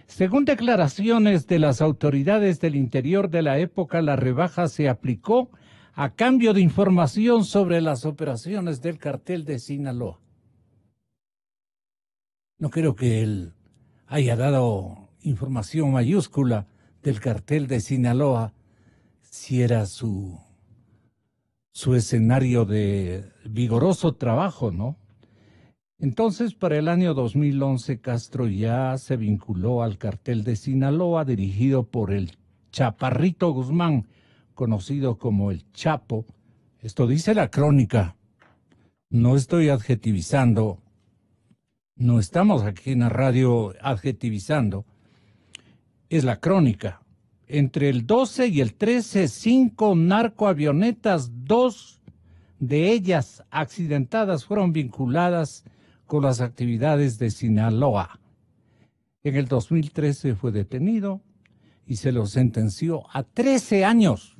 Según declaraciones de las autoridades del interior de la época, la rebaja se aplicó a cambio de información sobre las operaciones del cartel de Sinaloa. No creo que él haya dado información mayúscula del cartel de Sinaloa si era su escenario de vigoroso trabajo, ¿no? Entonces, para el año 2011, Castro ya se vinculó al cartel de Sinaloa dirigido por el Chaparrito Guzmán, conocido como el Chapo. Esto dice la crónica. No estoy adjetivizando. No estamos aquí en la radio adjetivizando. Es la crónica. Entre el 12 y el 13, 5 narcoavionetas, 2 de ellas accidentadas, fueron vinculadas con las actividades de Sinaloa. En el 2013 fue detenido y se lo sentenció a 13 años.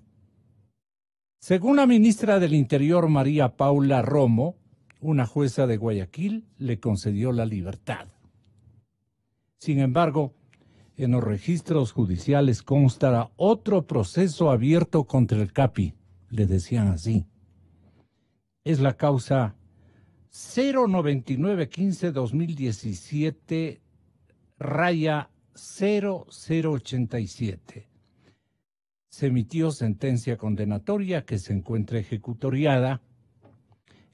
Según la ministra del Interior, María Paula Romo, una jueza de Guayaquil le concedió la libertad. Sin embargo, en los registros judiciales constará otro proceso abierto contra el Capi, le decían así. Es la causa 099-15-2017-0087. Se emitió sentencia condenatoria que se encuentra ejecutoriada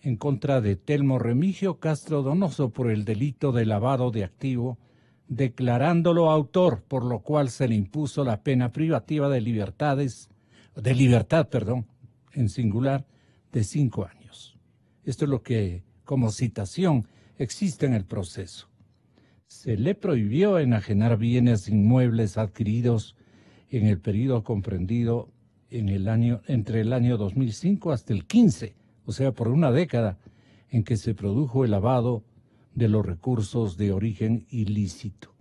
en contra de Telmo Remigio Castro Donoso por el delito de lavado de activo, declarándolo autor, por lo cual se le impuso la pena privativa de libertad, en singular, de 5 años. Esto es lo que, como citación, existe en el proceso. Se le prohibió enajenar bienes inmuebles adquiridos en el periodo comprendido entre el año 2005 hasta el 15, o sea, por una década en que se produjo el lavado de los recursos de origen ilícito.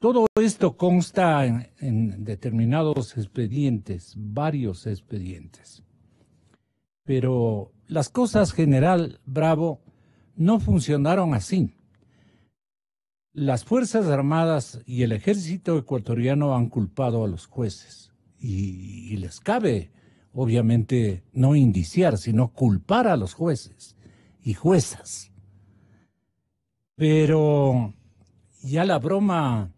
Todo esto consta en determinados expedientes, varios expedientes. Pero las cosas, general Bravo, no funcionaron así. Las Fuerzas Armadas y el Ejército ecuatoriano han culpado a los jueces y les cabe, obviamente, no indiciar, sino culpar a los jueces y juezas. Pero ya la broma,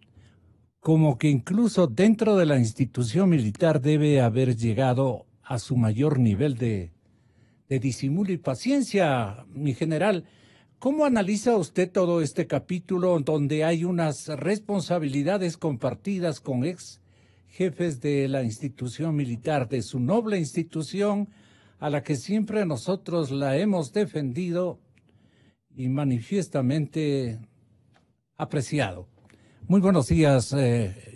como que incluso dentro de la institución militar debe haber llegado a su mayor nivel de disimulo y paciencia, mi general. ¿Cómo analiza usted todo este capítulo donde hay unas responsabilidades compartidas con ex jefes de la institución militar, de su noble institución a la que siempre nosotros la hemos defendido y manifiestamente apreciado? Muy buenos días,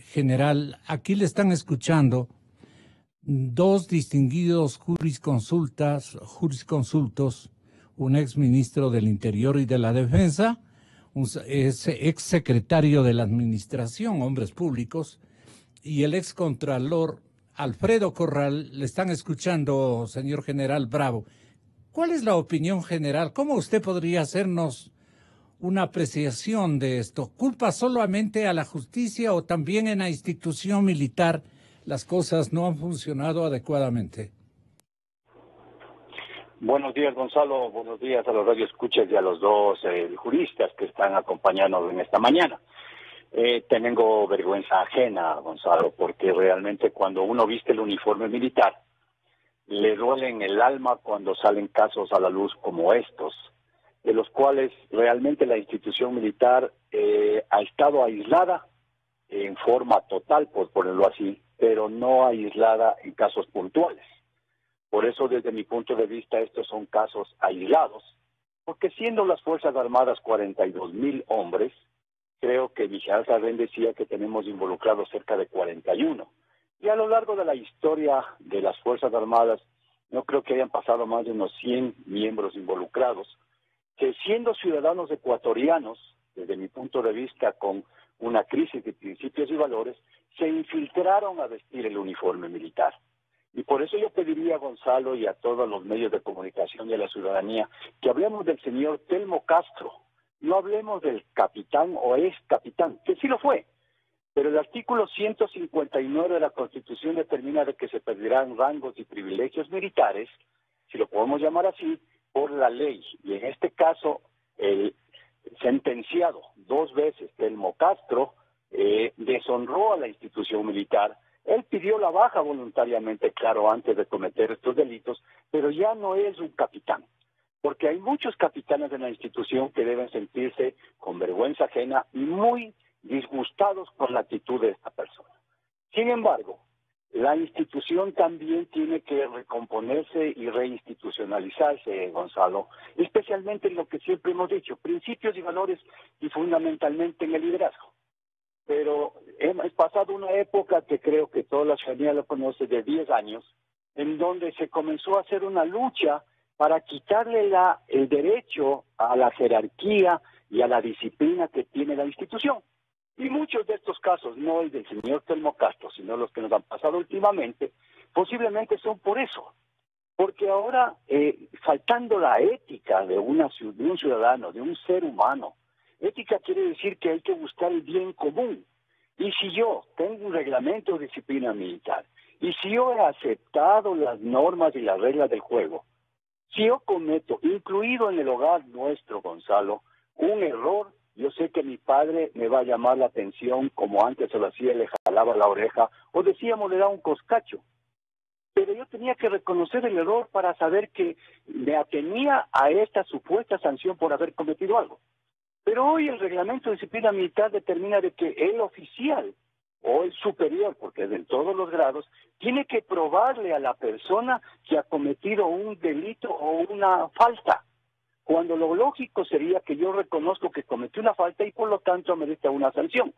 general. Aquí le están escuchando dos distinguidos jurisconsultos, un exministro del Interior y de la Defensa, un exsecretario de la Administración, Hombres Públicos, y el excontralor Alfredo Corral. Le están escuchando, señor general Bravo. ¿Cuál es la opinión general? ¿Cómo usted podría hacernos una apreciación de esto? ¿Culpa solamente a la justicia o también en la institución militar las cosas no han funcionado adecuadamente? Buenos días, Gonzalo. Buenos días a los radioescuchas y a los dos juristas que están acompañándonos en esta mañana. Tengo vergüenza ajena, Gonzalo, porque realmente cuando uno viste el uniforme militar, le duele en el alma cuando salen casos a la luz como estos, de los cuales realmente la institución militar ha estado aislada en forma total, por ponerlo así, pero no aislada en casos puntuales. Por eso, desde mi punto de vista, estos son casos aislados, porque siendo las Fuerzas Armadas 42.000 hombres, creo que Michal Sarrén decía que tenemos involucrados cerca de 41. Y a lo largo de la historia de las Fuerzas Armadas, no creo que hayan pasado más de unos 100 miembros involucrados, que siendo ciudadanos ecuatorianos, desde mi punto de vista, con una crisis de principios y valores, se infiltraron a vestir el uniforme militar. Y por eso yo pediría a Gonzalo y a todos los medios de comunicación y a la ciudadanía que hablemos del señor Telmo Castro, no hablemos del capitán o ex capitán, que sí lo fue. Pero el artículo 159 de la Constitución determina de que se perderán rangos y privilegios militares, si lo podemos llamar así, por la ley. Y en este caso, el sentenciado 2 veces, Telmo Castro, deshonró a la institución militar. Él pidió la baja voluntariamente, claro, antes de cometer estos delitos, pero ya no es un capitán. Porque hay muchos capitanes de la institución que deben sentirse con vergüenza ajena y muy disgustados por la actitud de esta persona. Sin embargo, La institución también tiene que recomponerse y reinstitucionalizarse, Gonzalo, especialmente en lo que siempre hemos dicho, principios y valores y fundamentalmente en el liderazgo. Pero hemos pasado una época que creo que toda la ciudadanía lo conoce, de 10 años, en donde se comenzó a hacer una lucha para quitarle el derecho a la jerarquía y a la disciplina que tiene la institución. Y muchos de estos casos, no el del señor Telmo Castro, sino los que nos han pasado últimamente, posiblemente son por eso. Porque ahora, faltando la ética de un ciudadano, de un ser humano, ética quiere decir que hay que buscar el bien común. Y si yo tengo un reglamento de disciplina militar, y si yo he aceptado las normas y las reglas del juego, si yo cometo, incluido en el hogar nuestro, Gonzalo, un error, yo sé que mi padre me va a llamar la atención, como antes se lo hacía, le jalaba la oreja, o decíamos le da un coscacho. Pero yo tenía que reconocer el error para saber que me atenía a esta supuesta sanción por haber cometido algo. Pero hoy el reglamento de disciplina militar determina de que el oficial o el superior, porque es en todos los grados, tiene que probarle a la persona que ha cometido un delito o una falta, cuando lo lógico sería que yo reconozco que cometí una falta y por lo tanto merezca una sanción.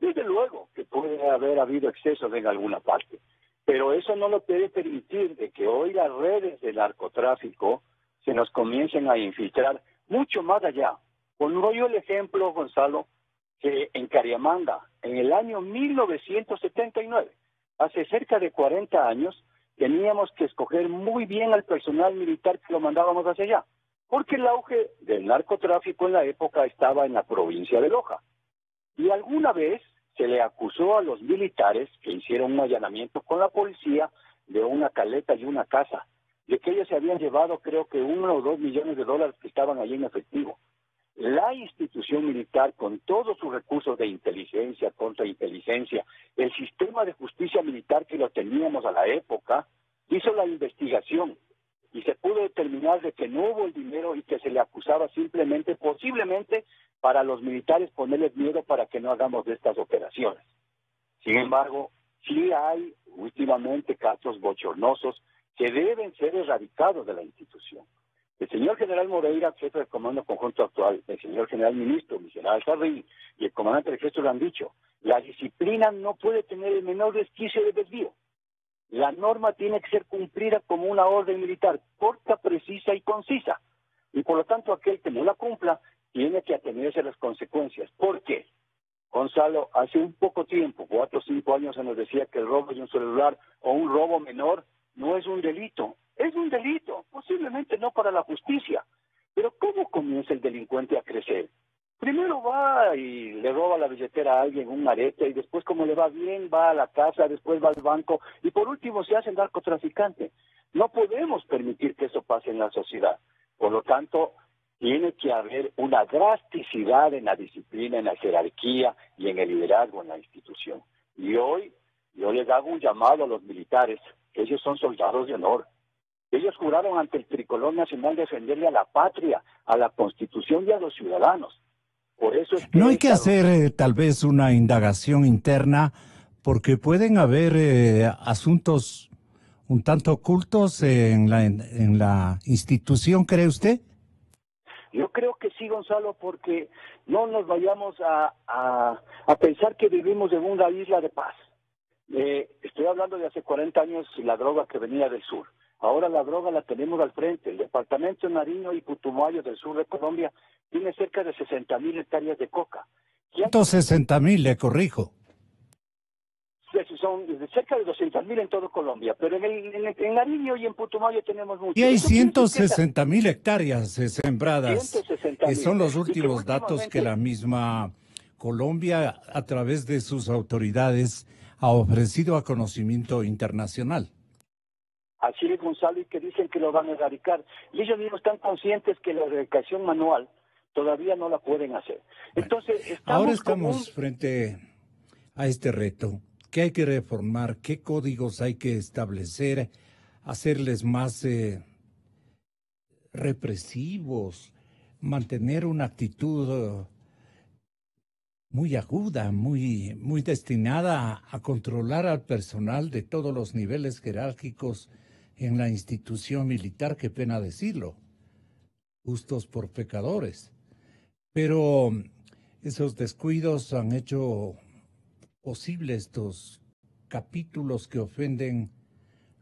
Desde luego que puede haber habido excesos en alguna parte, pero eso no lo puede permitir de que hoy las redes del narcotráfico se nos comiencen a infiltrar mucho más allá. Pongo yo el ejemplo, Gonzalo, que en Cariamanga, en el año 1979, hace cerca de 40 años, teníamos que escoger muy bien al personal militar que lo mandábamos hacia allá, porque el auge del narcotráfico en la época estaba en la provincia de Loja. Y alguna vez se le acusó a los militares que hicieron un allanamiento con la policía de una caleta y una casa, de que ellos se habían llevado creo que $1 o $2 millones que estaban allí en efectivo. La institución militar, con todos sus recursos de inteligencia, contrainteligencia, el sistema de justicia militar que lo teníamos a la época, hizo la investigación. Y se pudo determinar de que no hubo el dinero y que se le acusaba simplemente, posiblemente, para los militares ponerles miedo para que no hagamos de estas operaciones. Sin embargo, sí hay últimamente casos bochornosos que deben ser erradicados de la institución. El señor general Moreira, jefe del Comando Conjunto Actual, el señor general ministro, mi general Sarrín, y el comandante del Ejército lo han dicho, la disciplina no puede tener el menor resquicio de desvío. La norma tiene que ser cumplida como una orden militar, corta, precisa y concisa. Y por lo tanto, aquel que no la cumpla tiene que atenerse a las consecuencias. ¿Por qué? Gonzalo, hace un poco tiempo, 4 o 5 años, se nos decía que el robo de un celular o un robo menor no es un delito. Es un delito, posiblemente no para la justicia. Pero ¿cómo comienza el delincuente a crecer? Primero va y le roba la billetera a alguien, un arete, y después, como le va bien, va a la casa, después va al banco, y por último se hace narcotraficante. No podemos permitir que eso pase en la sociedad. Por lo tanto, tiene que haber una drasticidad en la disciplina, en la jerarquía y en el liderazgo en la institución. Y hoy yo les hago un llamado a los militares, que ellos son soldados de honor. Ellos juraron ante el tricolor nacional defenderle a la patria, a la Constitución y a los ciudadanos. Por eso es que no hay que hacer tal vez una indagación interna, porque pueden haber asuntos un tanto ocultos en la institución, ¿cree usted? Yo creo que sí, Gonzalo, porque no nos vayamos a pensar que vivimos en una isla de paz. Estoy hablando de hace 40 años la droga que venía del sur. Ahora la droga la tenemos al frente. El departamento de Nariño y Putumayo del sur de Colombia tiene cerca de 60.000 hectáreas de coca. 160.000, le corrijo. Son cerca de 200.000 en todo Colombia, pero en Nariño y en Putumayo tenemos mucho. Y hay 160.000 hectáreas sembradas. 160 que son los últimos datos que la misma Colombia, a través de sus autoridades, ha ofrecido a conocimiento internacional. Así es, Gonzalo, y que dicen que lo van a erradicar. Y ellos mismos están conscientes que la erradicación manual todavía no la pueden hacer. Entonces, bueno, ahora estamos frente a este reto. ¿Qué hay que reformar? ¿Qué códigos hay que establecer? ¿Hacerles más represivos? ¿Mantener una actitud muy aguda, muy destinada a controlar al personal de todos los niveles jerárquicos en la institución militar, qué pena decirlo, justos por pecadores. Pero esos descuidos han hecho posible estos capítulos que ofenden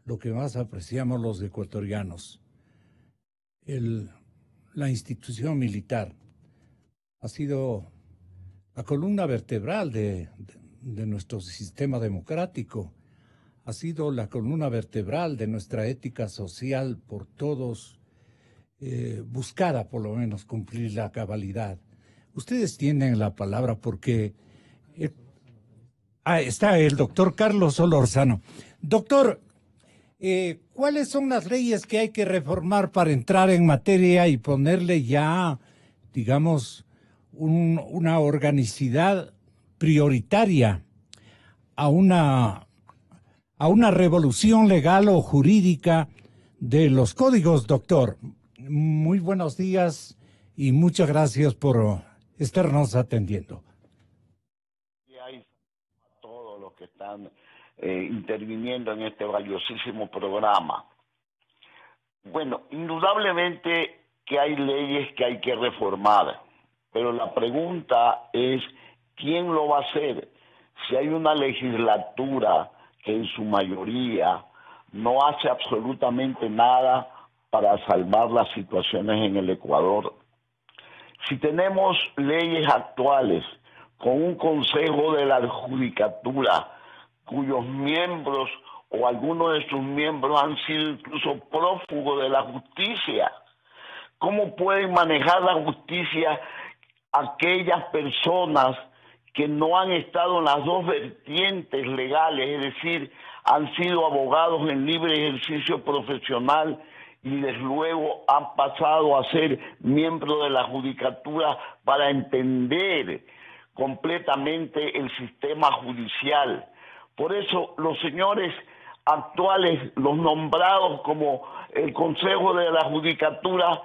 lo que más apreciamos los ecuatorianos, la institución militar. Ha sido la columna vertebral de nuestro sistema democrático, ha sido la columna vertebral de nuestra ética social por todos, buscada por lo menos cumplir la cabalidad. Ustedes tienen la palabra porque... está el doctor Carlos Solórzano. Doctor, ¿cuáles son las leyes que hay que reformar para entrar en materia y ponerle ya, digamos, una organicidad prioritaria a una revolución legal o jurídica de los códigos, doctor? Muy buenos días y muchas gracias por estarnos atendiendo. Y hay a todos los que están interviniendo en este valiosísimo programa. Bueno, indudablemente que hay leyes que hay que reformar, pero la pregunta es ¿quién lo va a hacer? Si hay una legislatura que en su mayoría no hace absolutamente nada para salvar las situaciones en el Ecuador. Si tenemos leyes actuales con un Consejo de la Judicatura cuyos miembros o algunos de sus miembros han sido incluso prófugos de la justicia, ¿cómo pueden manejar la justicia aquellas personas que no han estado en las dos vertientes legales, es decir, han sido abogados en libre ejercicio profesional y desde luego han pasado a ser miembros de la judicatura para entender completamente el sistema judicial? Por eso los señores actuales, los nombrados como el Consejo de la Judicatura,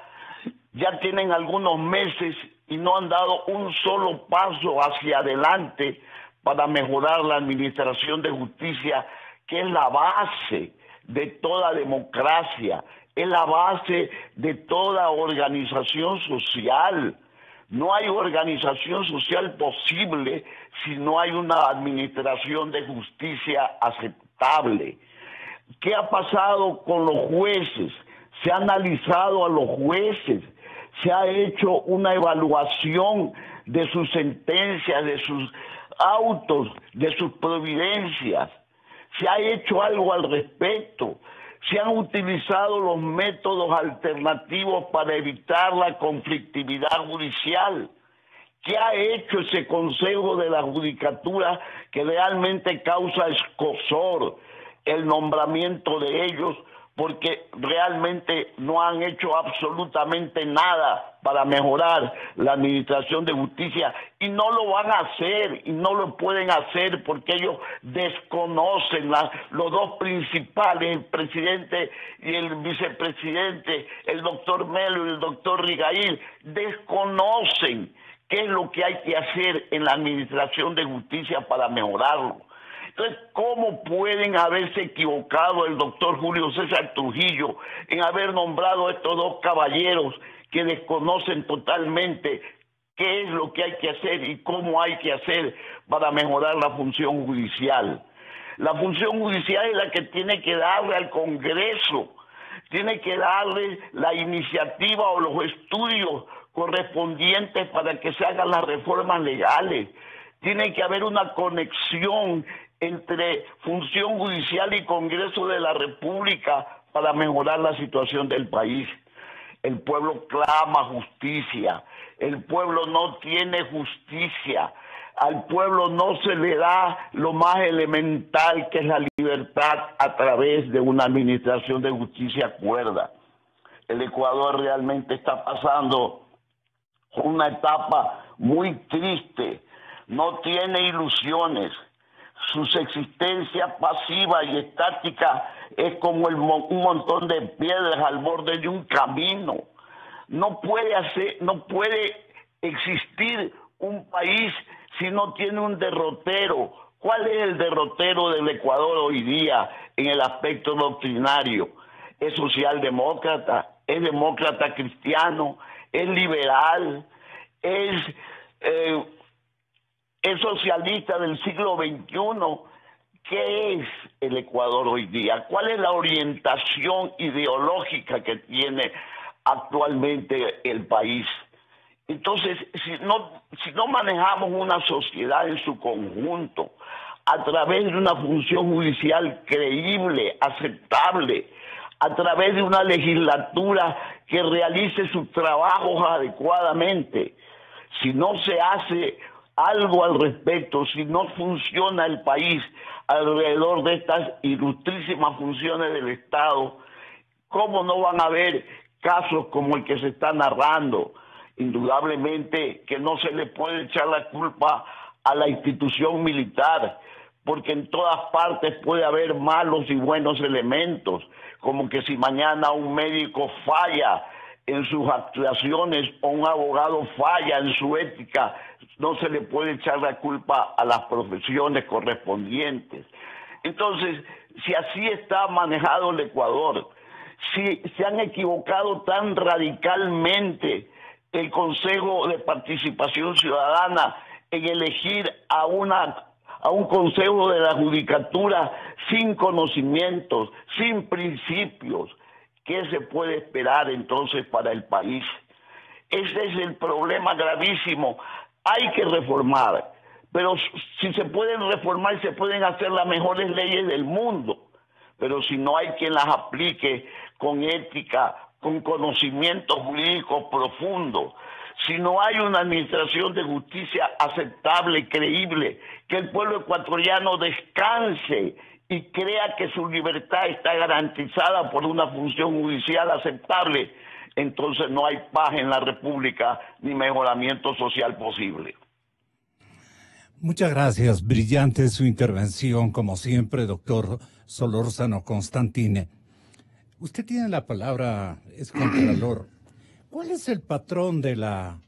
ya tienen algunos meses y no han dado un solo paso hacia adelante para mejorar la administración de justicia, que es la base de toda democracia, es la base de toda organización social. No hay organización social posible si no hay una administración de justicia aceptable. ¿Qué ha pasado con los jueces? Se ha analizado a los jueces, se ha hecho una evaluación de sus sentencias, de sus autos, de sus providencias. Se ha hecho algo al respecto. Se han utilizado los métodos alternativos para evitar la conflictividad judicial. ¿Qué ha hecho ese Consejo de la Judicatura que realmente causa escozor el nombramiento de ellos? Porque realmente no han hecho absolutamente nada para mejorar la administración de justicia y no lo van a hacer y no lo pueden hacer porque ellos desconocen los dos principales, el presidente y el vicepresidente, el doctor Melo y el doctor Rigail, desconocen qué es lo que hay que hacer en la administración de justicia para mejorarlo. Entonces, ¿cómo pueden haberse equivocado el doctor Julio César Trujillo en haber nombrado a estos dos caballeros que desconocen totalmente qué es lo que hay que hacer y cómo hay que hacer para mejorar la función judicial? La función judicial es la que tiene que darle al Congreso, tiene que darle la iniciativa o los estudios correspondientes para que se hagan las reformas legales. Tiene que haber una conexión entre función judicial y Congreso de la República para mejorar la situación del país. El pueblo clama justicia, el pueblo no tiene justicia, al pueblo no se le da lo más elemental que es la libertad a través de una administración de justicia cuerda. El Ecuador realmente está pasando una etapa muy triste, no tiene ilusiones. Sus existencias pasivas y estáticas es como un montón de piedras al borde de un camino. No puede existir un país si no tiene un derrotero? ¿Cuál es el derrotero del Ecuador hoy día en el aspecto doctrinario? ¿Es socialdemócrata? ¿Es demócrata cristiano? ¿Es liberal? ¿Es socialista del siglo XXI? ¿Qué es el Ecuador hoy día? ¿Cuál es la orientación ideológica que tiene actualmente el país? Entonces, si no manejamos una sociedad en su conjunto, a través de una función judicial creíble, aceptable, a través de una legislatura que realice sus trabajos adecuadamente, si no se hace algo al respecto, si no funciona el país alrededor de estas ilustrísimas funciones del Estado, ¿cómo no van a haber casos como el que se está narrando? Indudablemente que no se le puede echar la culpa a la institución militar, porque en todas partes puede haber malos y buenos elementos, como que si mañana un médico falla en sus actuaciones o un abogado falla en su ética, no se le puede echar la culpa a las profesiones correspondientes. Entonces, si así está manejado el Ecuador, si se han equivocado tan radicalmente el Consejo de Participación Ciudadana en elegir a un Consejo de la Judicatura sin conocimientos, sin principios, ¿qué se puede esperar entonces para el país? Ese es el problema gravísimo. Hay que reformar, pero si se pueden reformar, se pueden hacer las mejores leyes del mundo, pero si no hay quien las aplique con ética, con conocimiento jurídico profundo, si no hay una administración de justicia aceptable, creíble, que el pueblo ecuatoriano descanse y crea que su libertad está garantizada por una función judicial aceptable, entonces no hay paz en la República ni mejoramiento social posible. Muchas gracias. Brillante su intervención, como siempre, doctor Solórzano Constantine. Usted tiene la palabra, es contralor. ¿Cuál es el patrón de la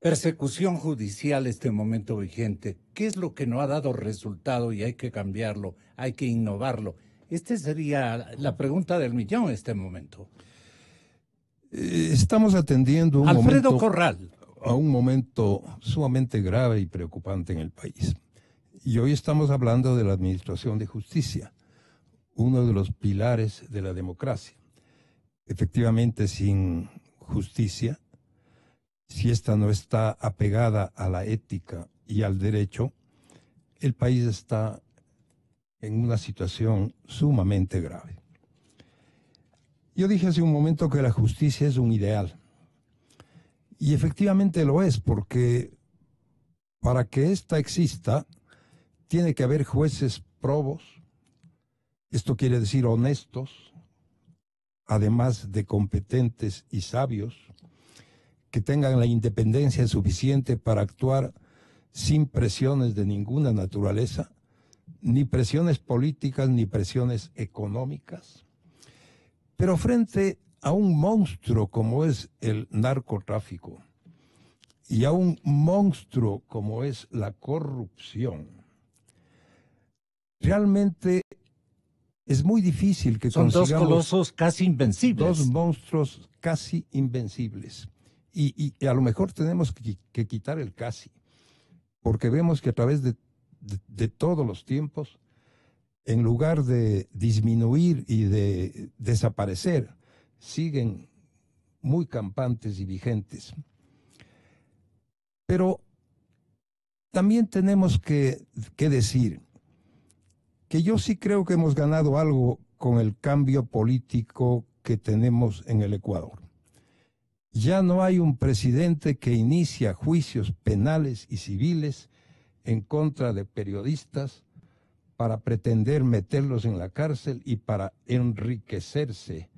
persecución judicial en este momento vigente? ¿Qué es lo que no ha dado resultado y hay que cambiarlo, hay que innovarlo? Esta sería la pregunta del millón en este momento. Estamos atendiendo un Alfredo Corral a un momento sumamente grave y preocupante en el país. Y hoy estamos hablando de la administración de justicia, uno de los pilares de la democracia. Efectivamente, sin justicia, si esta no está apegada a la ética y al derecho, el país está en una situación sumamente grave. Yo dije hace un momento que la justicia es un ideal, y efectivamente lo es, porque para que ésta exista tiene que haber jueces probos, esto quiere decir honestos, además de competentes y sabios, que tengan la independencia suficiente para actuar sin presiones de ninguna naturaleza, ni presiones políticas, ni presiones económicas. Pero frente a un monstruo como es el narcotráfico y a un monstruo como es la corrupción, realmente es muy difícil que consigamos... Son dos colosos casi invencibles. Dos monstruos casi invencibles. Y a lo mejor tenemos que quitar el casi, porque vemos que a través de todos los tiempos, en lugar de disminuir y de desaparecer, siguen muy campantes y vigentes. Pero también tenemos que decir que yo sí creo que hemos ganado algo con el cambio político que tenemos en el Ecuador. Ya no hay un presidente que inicia juicios penales y civiles en contra de periodistas para pretender meterlos en la cárcel y para enriquecerse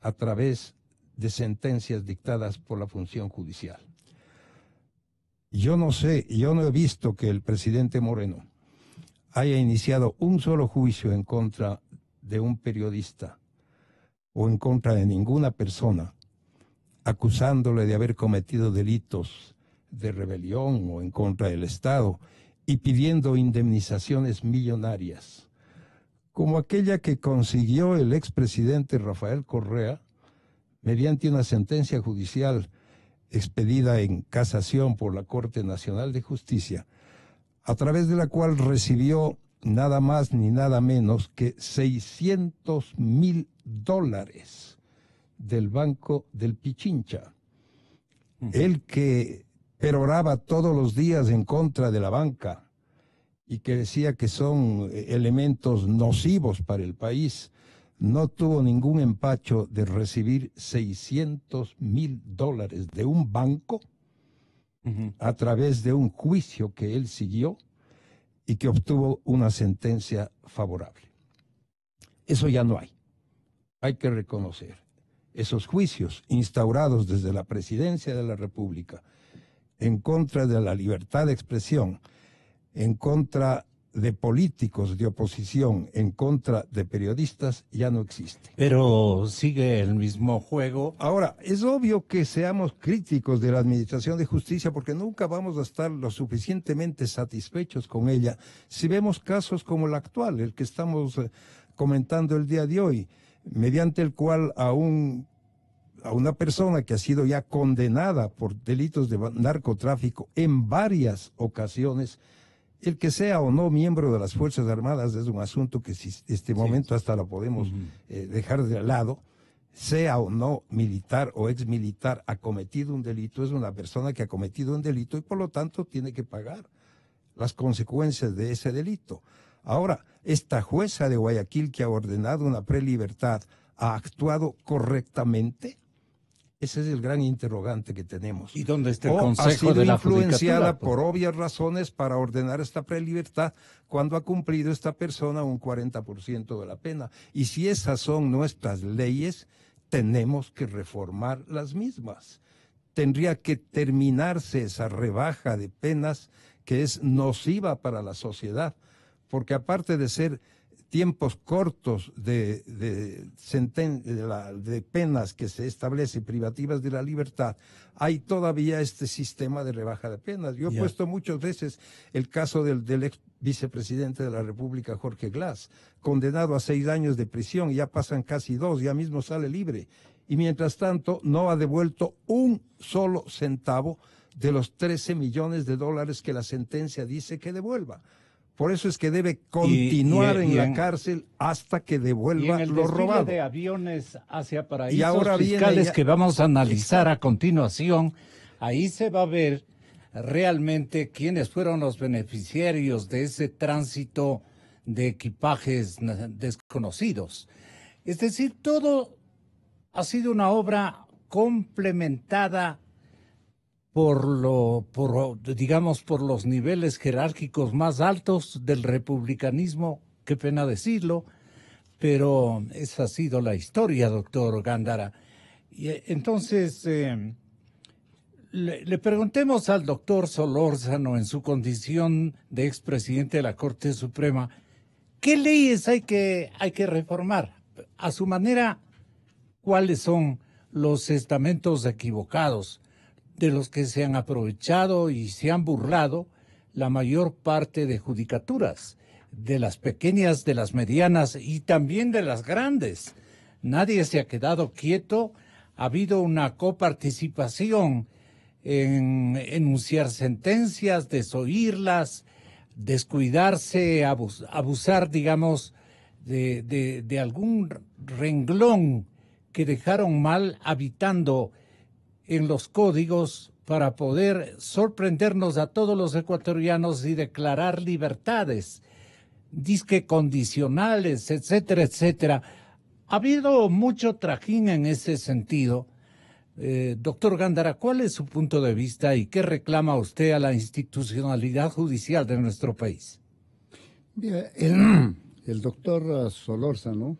a través de sentencias dictadas por la función judicial. Yo no sé, yo no he visto que el presidente Moreno haya iniciado un solo juicio en contra de un periodista o en contra de ninguna persona, acusándole de haber cometido delitos de rebelión o en contra del Estado y pidiendo indemnizaciones millonarias, como aquella que consiguió el expresidente Rafael Correa mediante una sentencia judicial expedida en casación por la Corte Nacional de Justicia, a través de la cual recibió nada más ni nada menos que $600.000 del Banco del Pichincha. El que peroraba todos los días en contra de la banca y que decía que son elementos nocivos para el país, no tuvo ningún empacho de recibir $600.000 de un banco a través de un juicio que él siguió y que obtuvo una sentencia favorable. Eso ya no hay. Hay que reconocer esos juicios instaurados desde la presidencia de la República en contra de la libertad de expresión, en contra de políticos de oposición, en contra de periodistas, ya no existe. Pero sigue el mismo juego. Ahora, es obvio que seamos críticos de la Administración de Justicia porque nunca vamos a estar lo suficientemente satisfechos con ella si vemos casos como el actual, el que estamos comentando el día de hoy, mediante el cual a una persona que ha sido ya condenada por delitos de narcotráfico en varias ocasiones, el que sea o no miembro de las Fuerzas Armadas es un asunto que en este momento hasta lo podemos dejar de lado, sea o no militar o ex militar, ha cometido un delito, es una persona que ha cometido un delito y por lo tanto tiene que pagar las consecuencias de ese delito. Ahora, esta jueza de Guayaquil que ha ordenado una prelibertad, ¿ha actuado correctamente? Ese es el gran interrogante que tenemos. ¿Y dónde está el Consejo de la Judicatura? Ha sido influenciada por obvias razones para ordenar esta prelibertad cuando ha cumplido esta persona un 40% de la pena. Y si esas son nuestras leyes, tenemos que reformar las mismas. Tendría que terminarse esa rebaja de penas que es nociva para la sociedad, porque aparte de ser tiempos cortos de penas que se establecen privativas de la libertad, hay todavía este sistema de rebaja de penas. Yo he puesto muchas veces el caso del ex vicepresidente de la República, Jorge Glas, condenado a 6 años de prisión, ya pasan casi 2, ya mismo sale libre. Y mientras tanto no ha devuelto un solo centavo de los $13 millones que la sentencia dice que devuelva. Por eso es que debe continuar en la cárcel hasta que devuelva lo robado. De aviones hacia paraísos y ahora fiscales que vamos a analizar a continuación, ahí se va a ver realmente quiénes fueron los beneficiarios de ese tránsito de equipajes desconocidos. Es decir, todo ha sido una obra complementada por los niveles jerárquicos más altos del republicanismo, qué pena decirlo, pero esa ha sido la historia, doctor Gándara. Y entonces, le preguntemos al doctor Solórzano, en su condición de expresidente de la Corte Suprema, ¿qué leyes hay que reformar? A su manera, ¿cuáles son los estamentos equivocados de los que se han aprovechado y se han burlado la mayor parte de judicaturas, de las pequeñas, de las medianas y también de las grandes? Nadie se ha quedado quieto, ha habido una coparticipación en enunciar sentencias, desoírlas, descuidarse, abusar, digamos, de algún renglón que dejaron mal habitando en los códigos para poder sorprendernos a todos los ecuatorianos y declarar libertades, disque condicionales, etcétera, etcétera. Ha habido mucho trajín en ese sentido. Doctor Gándara, ¿cuál es su punto de vista y qué reclama usted a la institucionalidad judicial de nuestro país? Mira, el doctor Solórzano,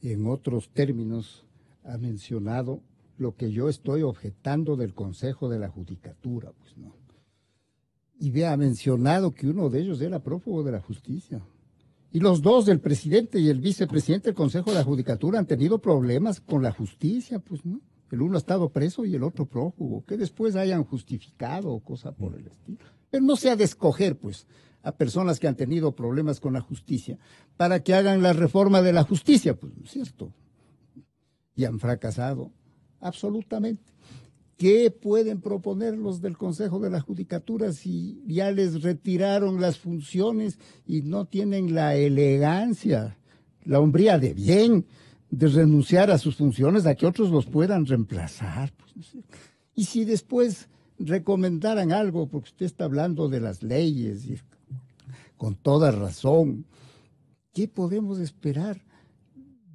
en otros términos, ha mencionado lo que yo estoy objetando del Consejo de la Judicatura, pues no. Y ha mencionado que uno de ellos era prófugo de la justicia. Y los dos, el presidente y el vicepresidente del Consejo de la Judicatura, han tenido problemas con la justicia, pues no. El uno ha estado preso y el otro prófugo, que después hayan justificado o cosa por el estilo. Pero no se ha de escoger, pues, a personas que han tenido problemas con la justicia para que hagan la reforma de la justicia, pues, ¿no es cierto? Y han fracasado absolutamente. ¿Qué pueden proponer los del Consejo de la Judicatura si ya les retiraron las funciones y no tienen la elegancia, la hombría de bien de renunciar a sus funciones a que otros los puedan reemplazar? Pues, ¿no es cierto? Y si después recomendaran algo, porque usted está hablando de las leyes y con toda razón, ¿qué podemos esperar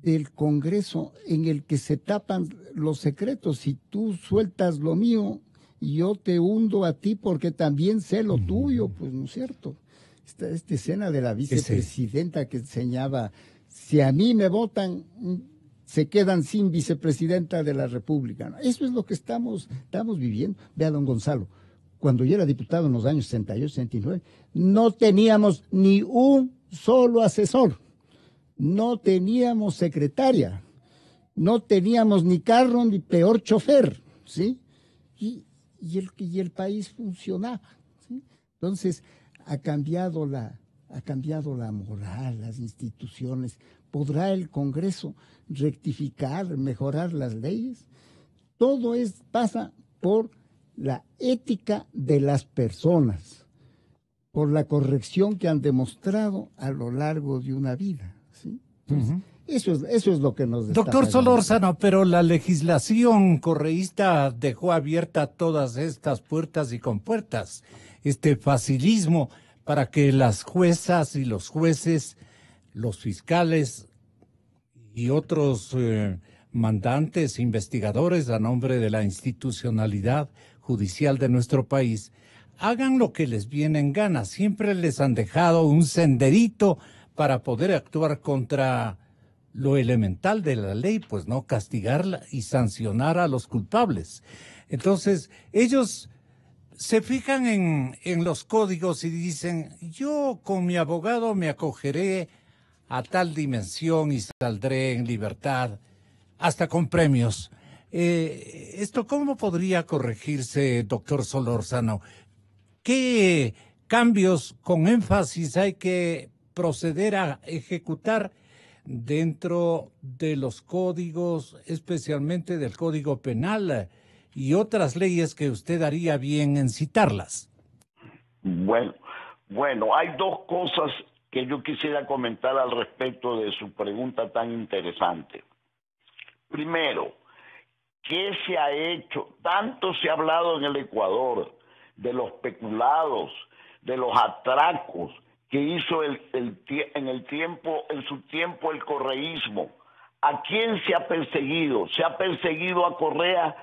del Congreso en el que se tapan los secretos? Si tú sueltas lo mío, yo te hundo a ti porque también sé lo tuyo, pues, ¿no es cierto? Esta escena de la vicepresidenta que enseñaba, si a mí me votan, se quedan sin vicepresidenta de la República. Eso es lo que estamos viviendo. Vea, don Gonzalo, cuando yo era diputado en los años 68, 69, no teníamos ni un solo asesor, no teníamos secretaria, no teníamos ni carro ni peor chofer, ¿sí? Y el país funcionaba, ¿sí? Entonces, ha cambiado la moral, las instituciones. ¿Podrá el Congreso rectificar, mejorar las leyes? Todo pasa por la ética de las personas, por la corrección que han demostrado a lo largo de una vida, ¿sí? Entonces, eso es lo que nos destaca. Doctor Solórzano, pero la legislación correísta dejó abierta todas estas puertas y compuertas, este facilismo para que las juezas y los jueces, los fiscales y otros mandantes, investigadores a nombre de la institucionalidad judicial de nuestro país, hagan lo que les viene en gana. Siempre les han dejado un senderito para poder actuar contra lo elemental de la ley, pues, no castigarla y sancionar a los culpables. Entonces, ellos se fijan en los códigos y dicen, yo con mi abogado me acogeré a tal dimensión y saldré en libertad, hasta con premios. ¿Esto cómo podría corregirse, doctor Solórzano? ¿Qué cambios con énfasis hay que proceder a ejecutar dentro de los códigos, especialmente del Código Penal y otras leyes que usted haría bien en citarlas? Bueno, hay dos cosas que yo quisiera comentar al respecto de su pregunta tan interesante. Primero, ¿qué se ha hecho? Tanto se ha hablado en el Ecuador de los peculados, de los atracos que hizo en su tiempo el correísmo. ¿A quién se ha perseguido? Se ha perseguido a Correa,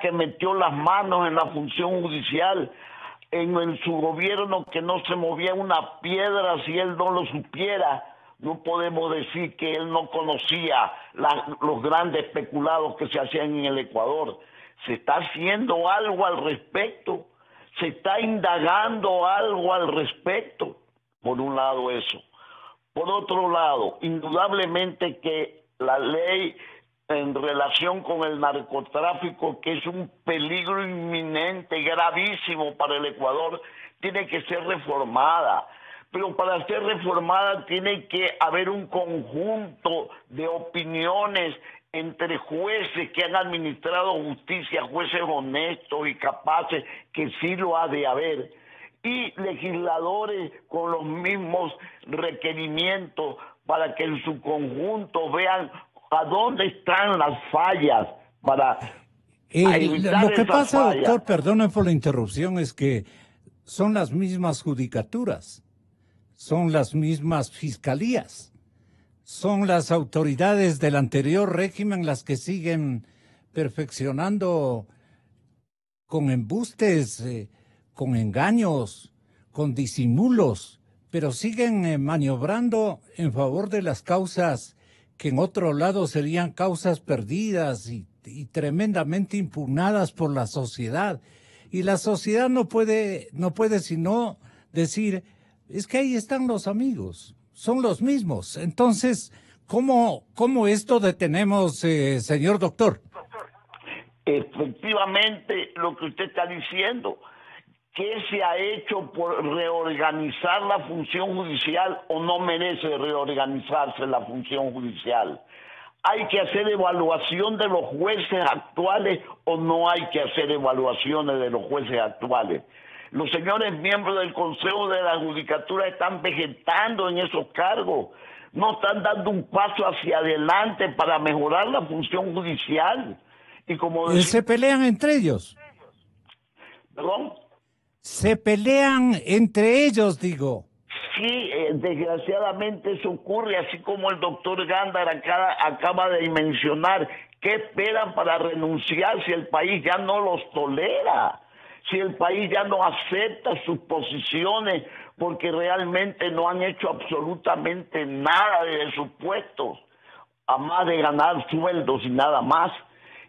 que metió las manos en la función judicial, en su gobierno, que no se movía una piedra si él no lo supiera. No podemos decir que él no conocía los grandes peculados que se hacían en el Ecuador. ¿Se está haciendo algo al respecto? ¿Se está indagando algo al respecto? Por un lado eso. Por otro lado, indudablemente que la ley en relación con el narcotráfico, que es un peligro inminente, gravísimo para el Ecuador, tiene que ser reformada. Pero para ser reformada tiene que haber un conjunto de opiniones entre jueces que han administrado justicia, jueces honestos y capaces, que sí lo ha de haber, y legisladores con los mismos requerimientos para que en su conjunto vean ¿a dónde están las fallas para evitar lo que pasa, fallas? Doctor, perdónen por la interrupción, es que son las mismas judicaturas, son las mismas fiscalías, son las autoridades del anterior régimen las que siguen perfeccionando con embustes, con engaños, con disimulos, pero siguen maniobrando en favor de las causas que en otro lado serían causas perdidas y tremendamente impugnadas por la sociedad. Y la sociedad no puede sino decir, es que ahí están los amigos, son los mismos. Entonces, ¿cómo esto detenemos, señor doctor? efectivamente lo que usted está diciendo, ¿qué se ha hecho por reorganizar la función judicial o no merece reorganizarse la función judicial? ¿Hay que hacer evaluación de los jueces actuales o no hay que hacer evaluaciones de los jueces actuales? Los señores miembros del Consejo de la Judicatura están vegetando en esos cargos, no están dando un paso hacia adelante para mejorar la función judicial. Y como decía, se pelean entre ellos. ¿Perdón? Se pelean entre ellos, digo. Sí, desgraciadamente eso ocurre, así como el doctor Gándara acaba de mencionar. ¿Qué esperan para renunciar si el país ya no los tolera? Si el país ya no acepta sus posiciones porque realmente no han hecho absolutamente nada de sus puestos, a más de ganar sueldos y nada más.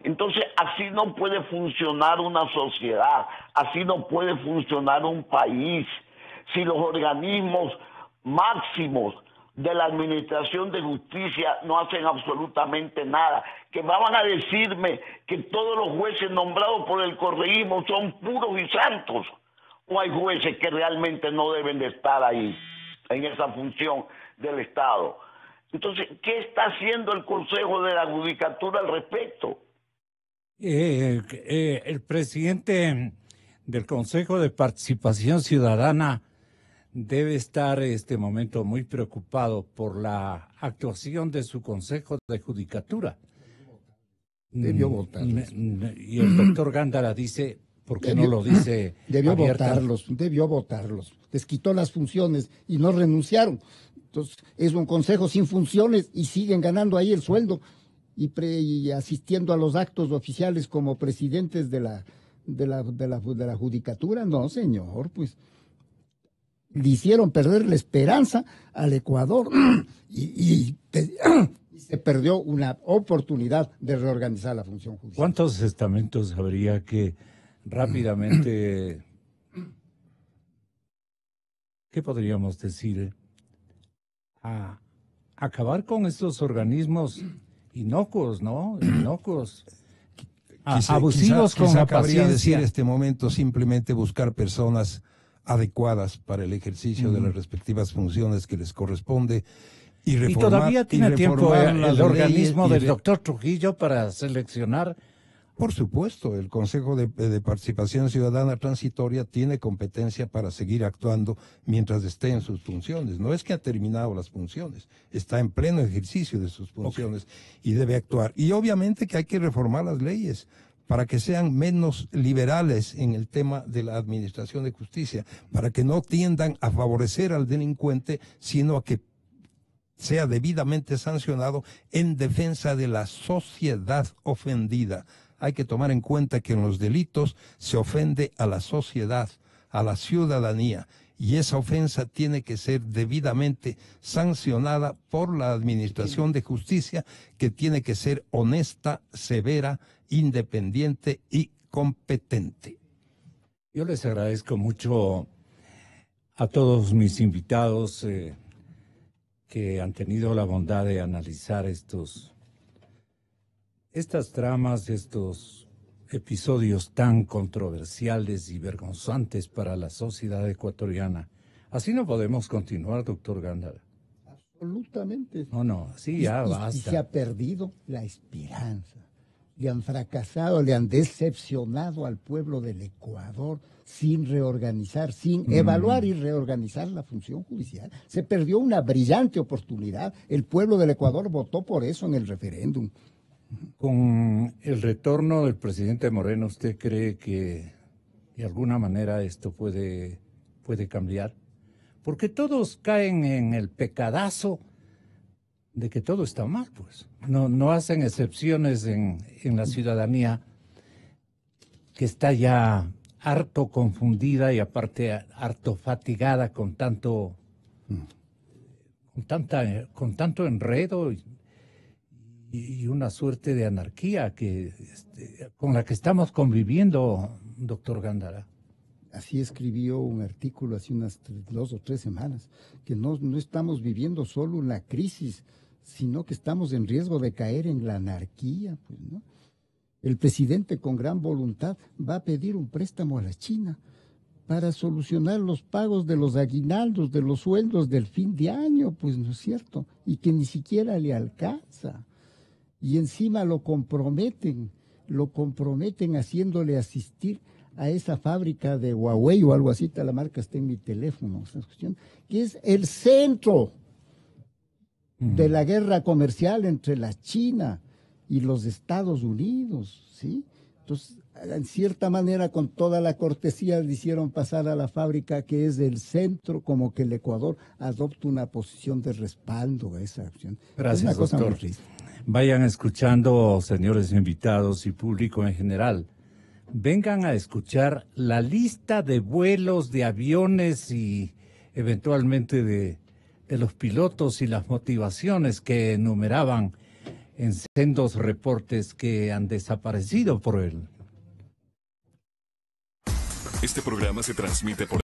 Entonces, así no puede funcionar una sociedad, así no puede funcionar un país. Si los organismos máximos de la Administración de Justicia no hacen absolutamente nada, que van a decirme que todos los jueces nombrados por el correísmo son puros y santos, o hay jueces que realmente no deben de estar ahí, en esa función del Estado. Entonces, ¿qué está haciendo el Consejo de la Judicatura al respecto? El presidente del Consejo de Participación Ciudadana debe estar en este momento muy preocupado por la actuación de su Consejo de Judicatura. Debió votarlos. Y el doctor Gándara dice, ¿por qué no lo dice? Debió votarlos, Les quitó las funciones y no renunciaron. Entonces, es un consejo sin funciones y siguen ganando ahí el sueldo. Y asistiendo a los actos oficiales como presidentes de la judicatura, no, señor, pues le hicieron perder la esperanza al Ecuador y se perdió una oportunidad de reorganizar la función judicial. ¿Cuántos estamentos habría que rápidamente, qué podríamos decir, a acabar con estos organismos inocuos, ¿no? Inocuos, abusivos con la paciencia. Decir en este momento simplemente buscar personas adecuadas para el ejercicio de las respectivas funciones que les corresponde y reformar. Y todavía tiene tiempo el organismo del doctor Trujillo para seleccionar. Por supuesto, el Consejo de Participación Ciudadana Transitoria tiene competencia para seguir actuando mientras esté en sus funciones. No es que ha terminado las funciones, está en pleno ejercicio de sus funciones y debe actuar. Y obviamente que hay que reformar las leyes para que sean menos liberales en el tema de la administración de justicia, para que no tiendan a favorecer al delincuente, sino a que sea debidamente sancionado en defensa de la sociedad ofendida. Hay que tomar en cuenta que en los delitos se ofende a la sociedad, a la ciudadanía, y esa ofensa tiene que ser debidamente sancionada por la Administración de Justicia, que tiene que ser honesta, severa, independiente y competente. Yo les agradezco mucho a todos mis invitados que han tenido la bondad de analizar estas tramas, estos episodios tan controversiales y vergonzantes para la sociedad ecuatoriana. Así no podemos continuar, doctor Gándara. Absolutamente. No, así ya basta. Y se ha perdido la esperanza. Le han fracasado, le han decepcionado al pueblo del Ecuador sin reorganizar, sin evaluar y reorganizar la función judicial. Se perdió una brillante oportunidad. El pueblo del Ecuador votó por eso en el referéndum. Con el retorno del presidente Moreno, ¿usted cree que de alguna manera esto puede cambiar? Porque todos caen en el pecadazo de que todo está mal, pues. No hacen excepciones en la ciudadanía, que está ya harto confundida y aparte harto fatigada con tanto enredo y una suerte de anarquía con la que estamos conviviendo, doctor Gándara. Así escribió un artículo hace unas 2 o 3 semanas, que no estamos viviendo solo una crisis, sino que estamos en riesgo de caer en la anarquía, pues, ¿no? El presidente con gran voluntad va a pedir un préstamo a la China para solucionar los pagos de los aguinaldos, de los sueldos del fin de año, pues no es cierto, y que ni siquiera le alcanza. Y encima lo comprometen haciéndole asistir a esa fábrica de Huawei o algo así, tal la marca está en mi teléfono, esa cuestión, que es el centro de la guerra comercial entre la China y los Estados Unidos, ¿sí? Entonces, en cierta manera, con toda la cortesía, le hicieron pasar a la fábrica, que es el centro, como que el Ecuador adopta una posición de respaldo a esa acción. Gracias, doctor. Vayan escuchando, señores invitados y público en general, vengan a escuchar la lista de vuelos de aviones y eventualmente de los pilotos y las motivaciones que enumeraban en sendos reportes que han desaparecido por él. Este programa se transmite por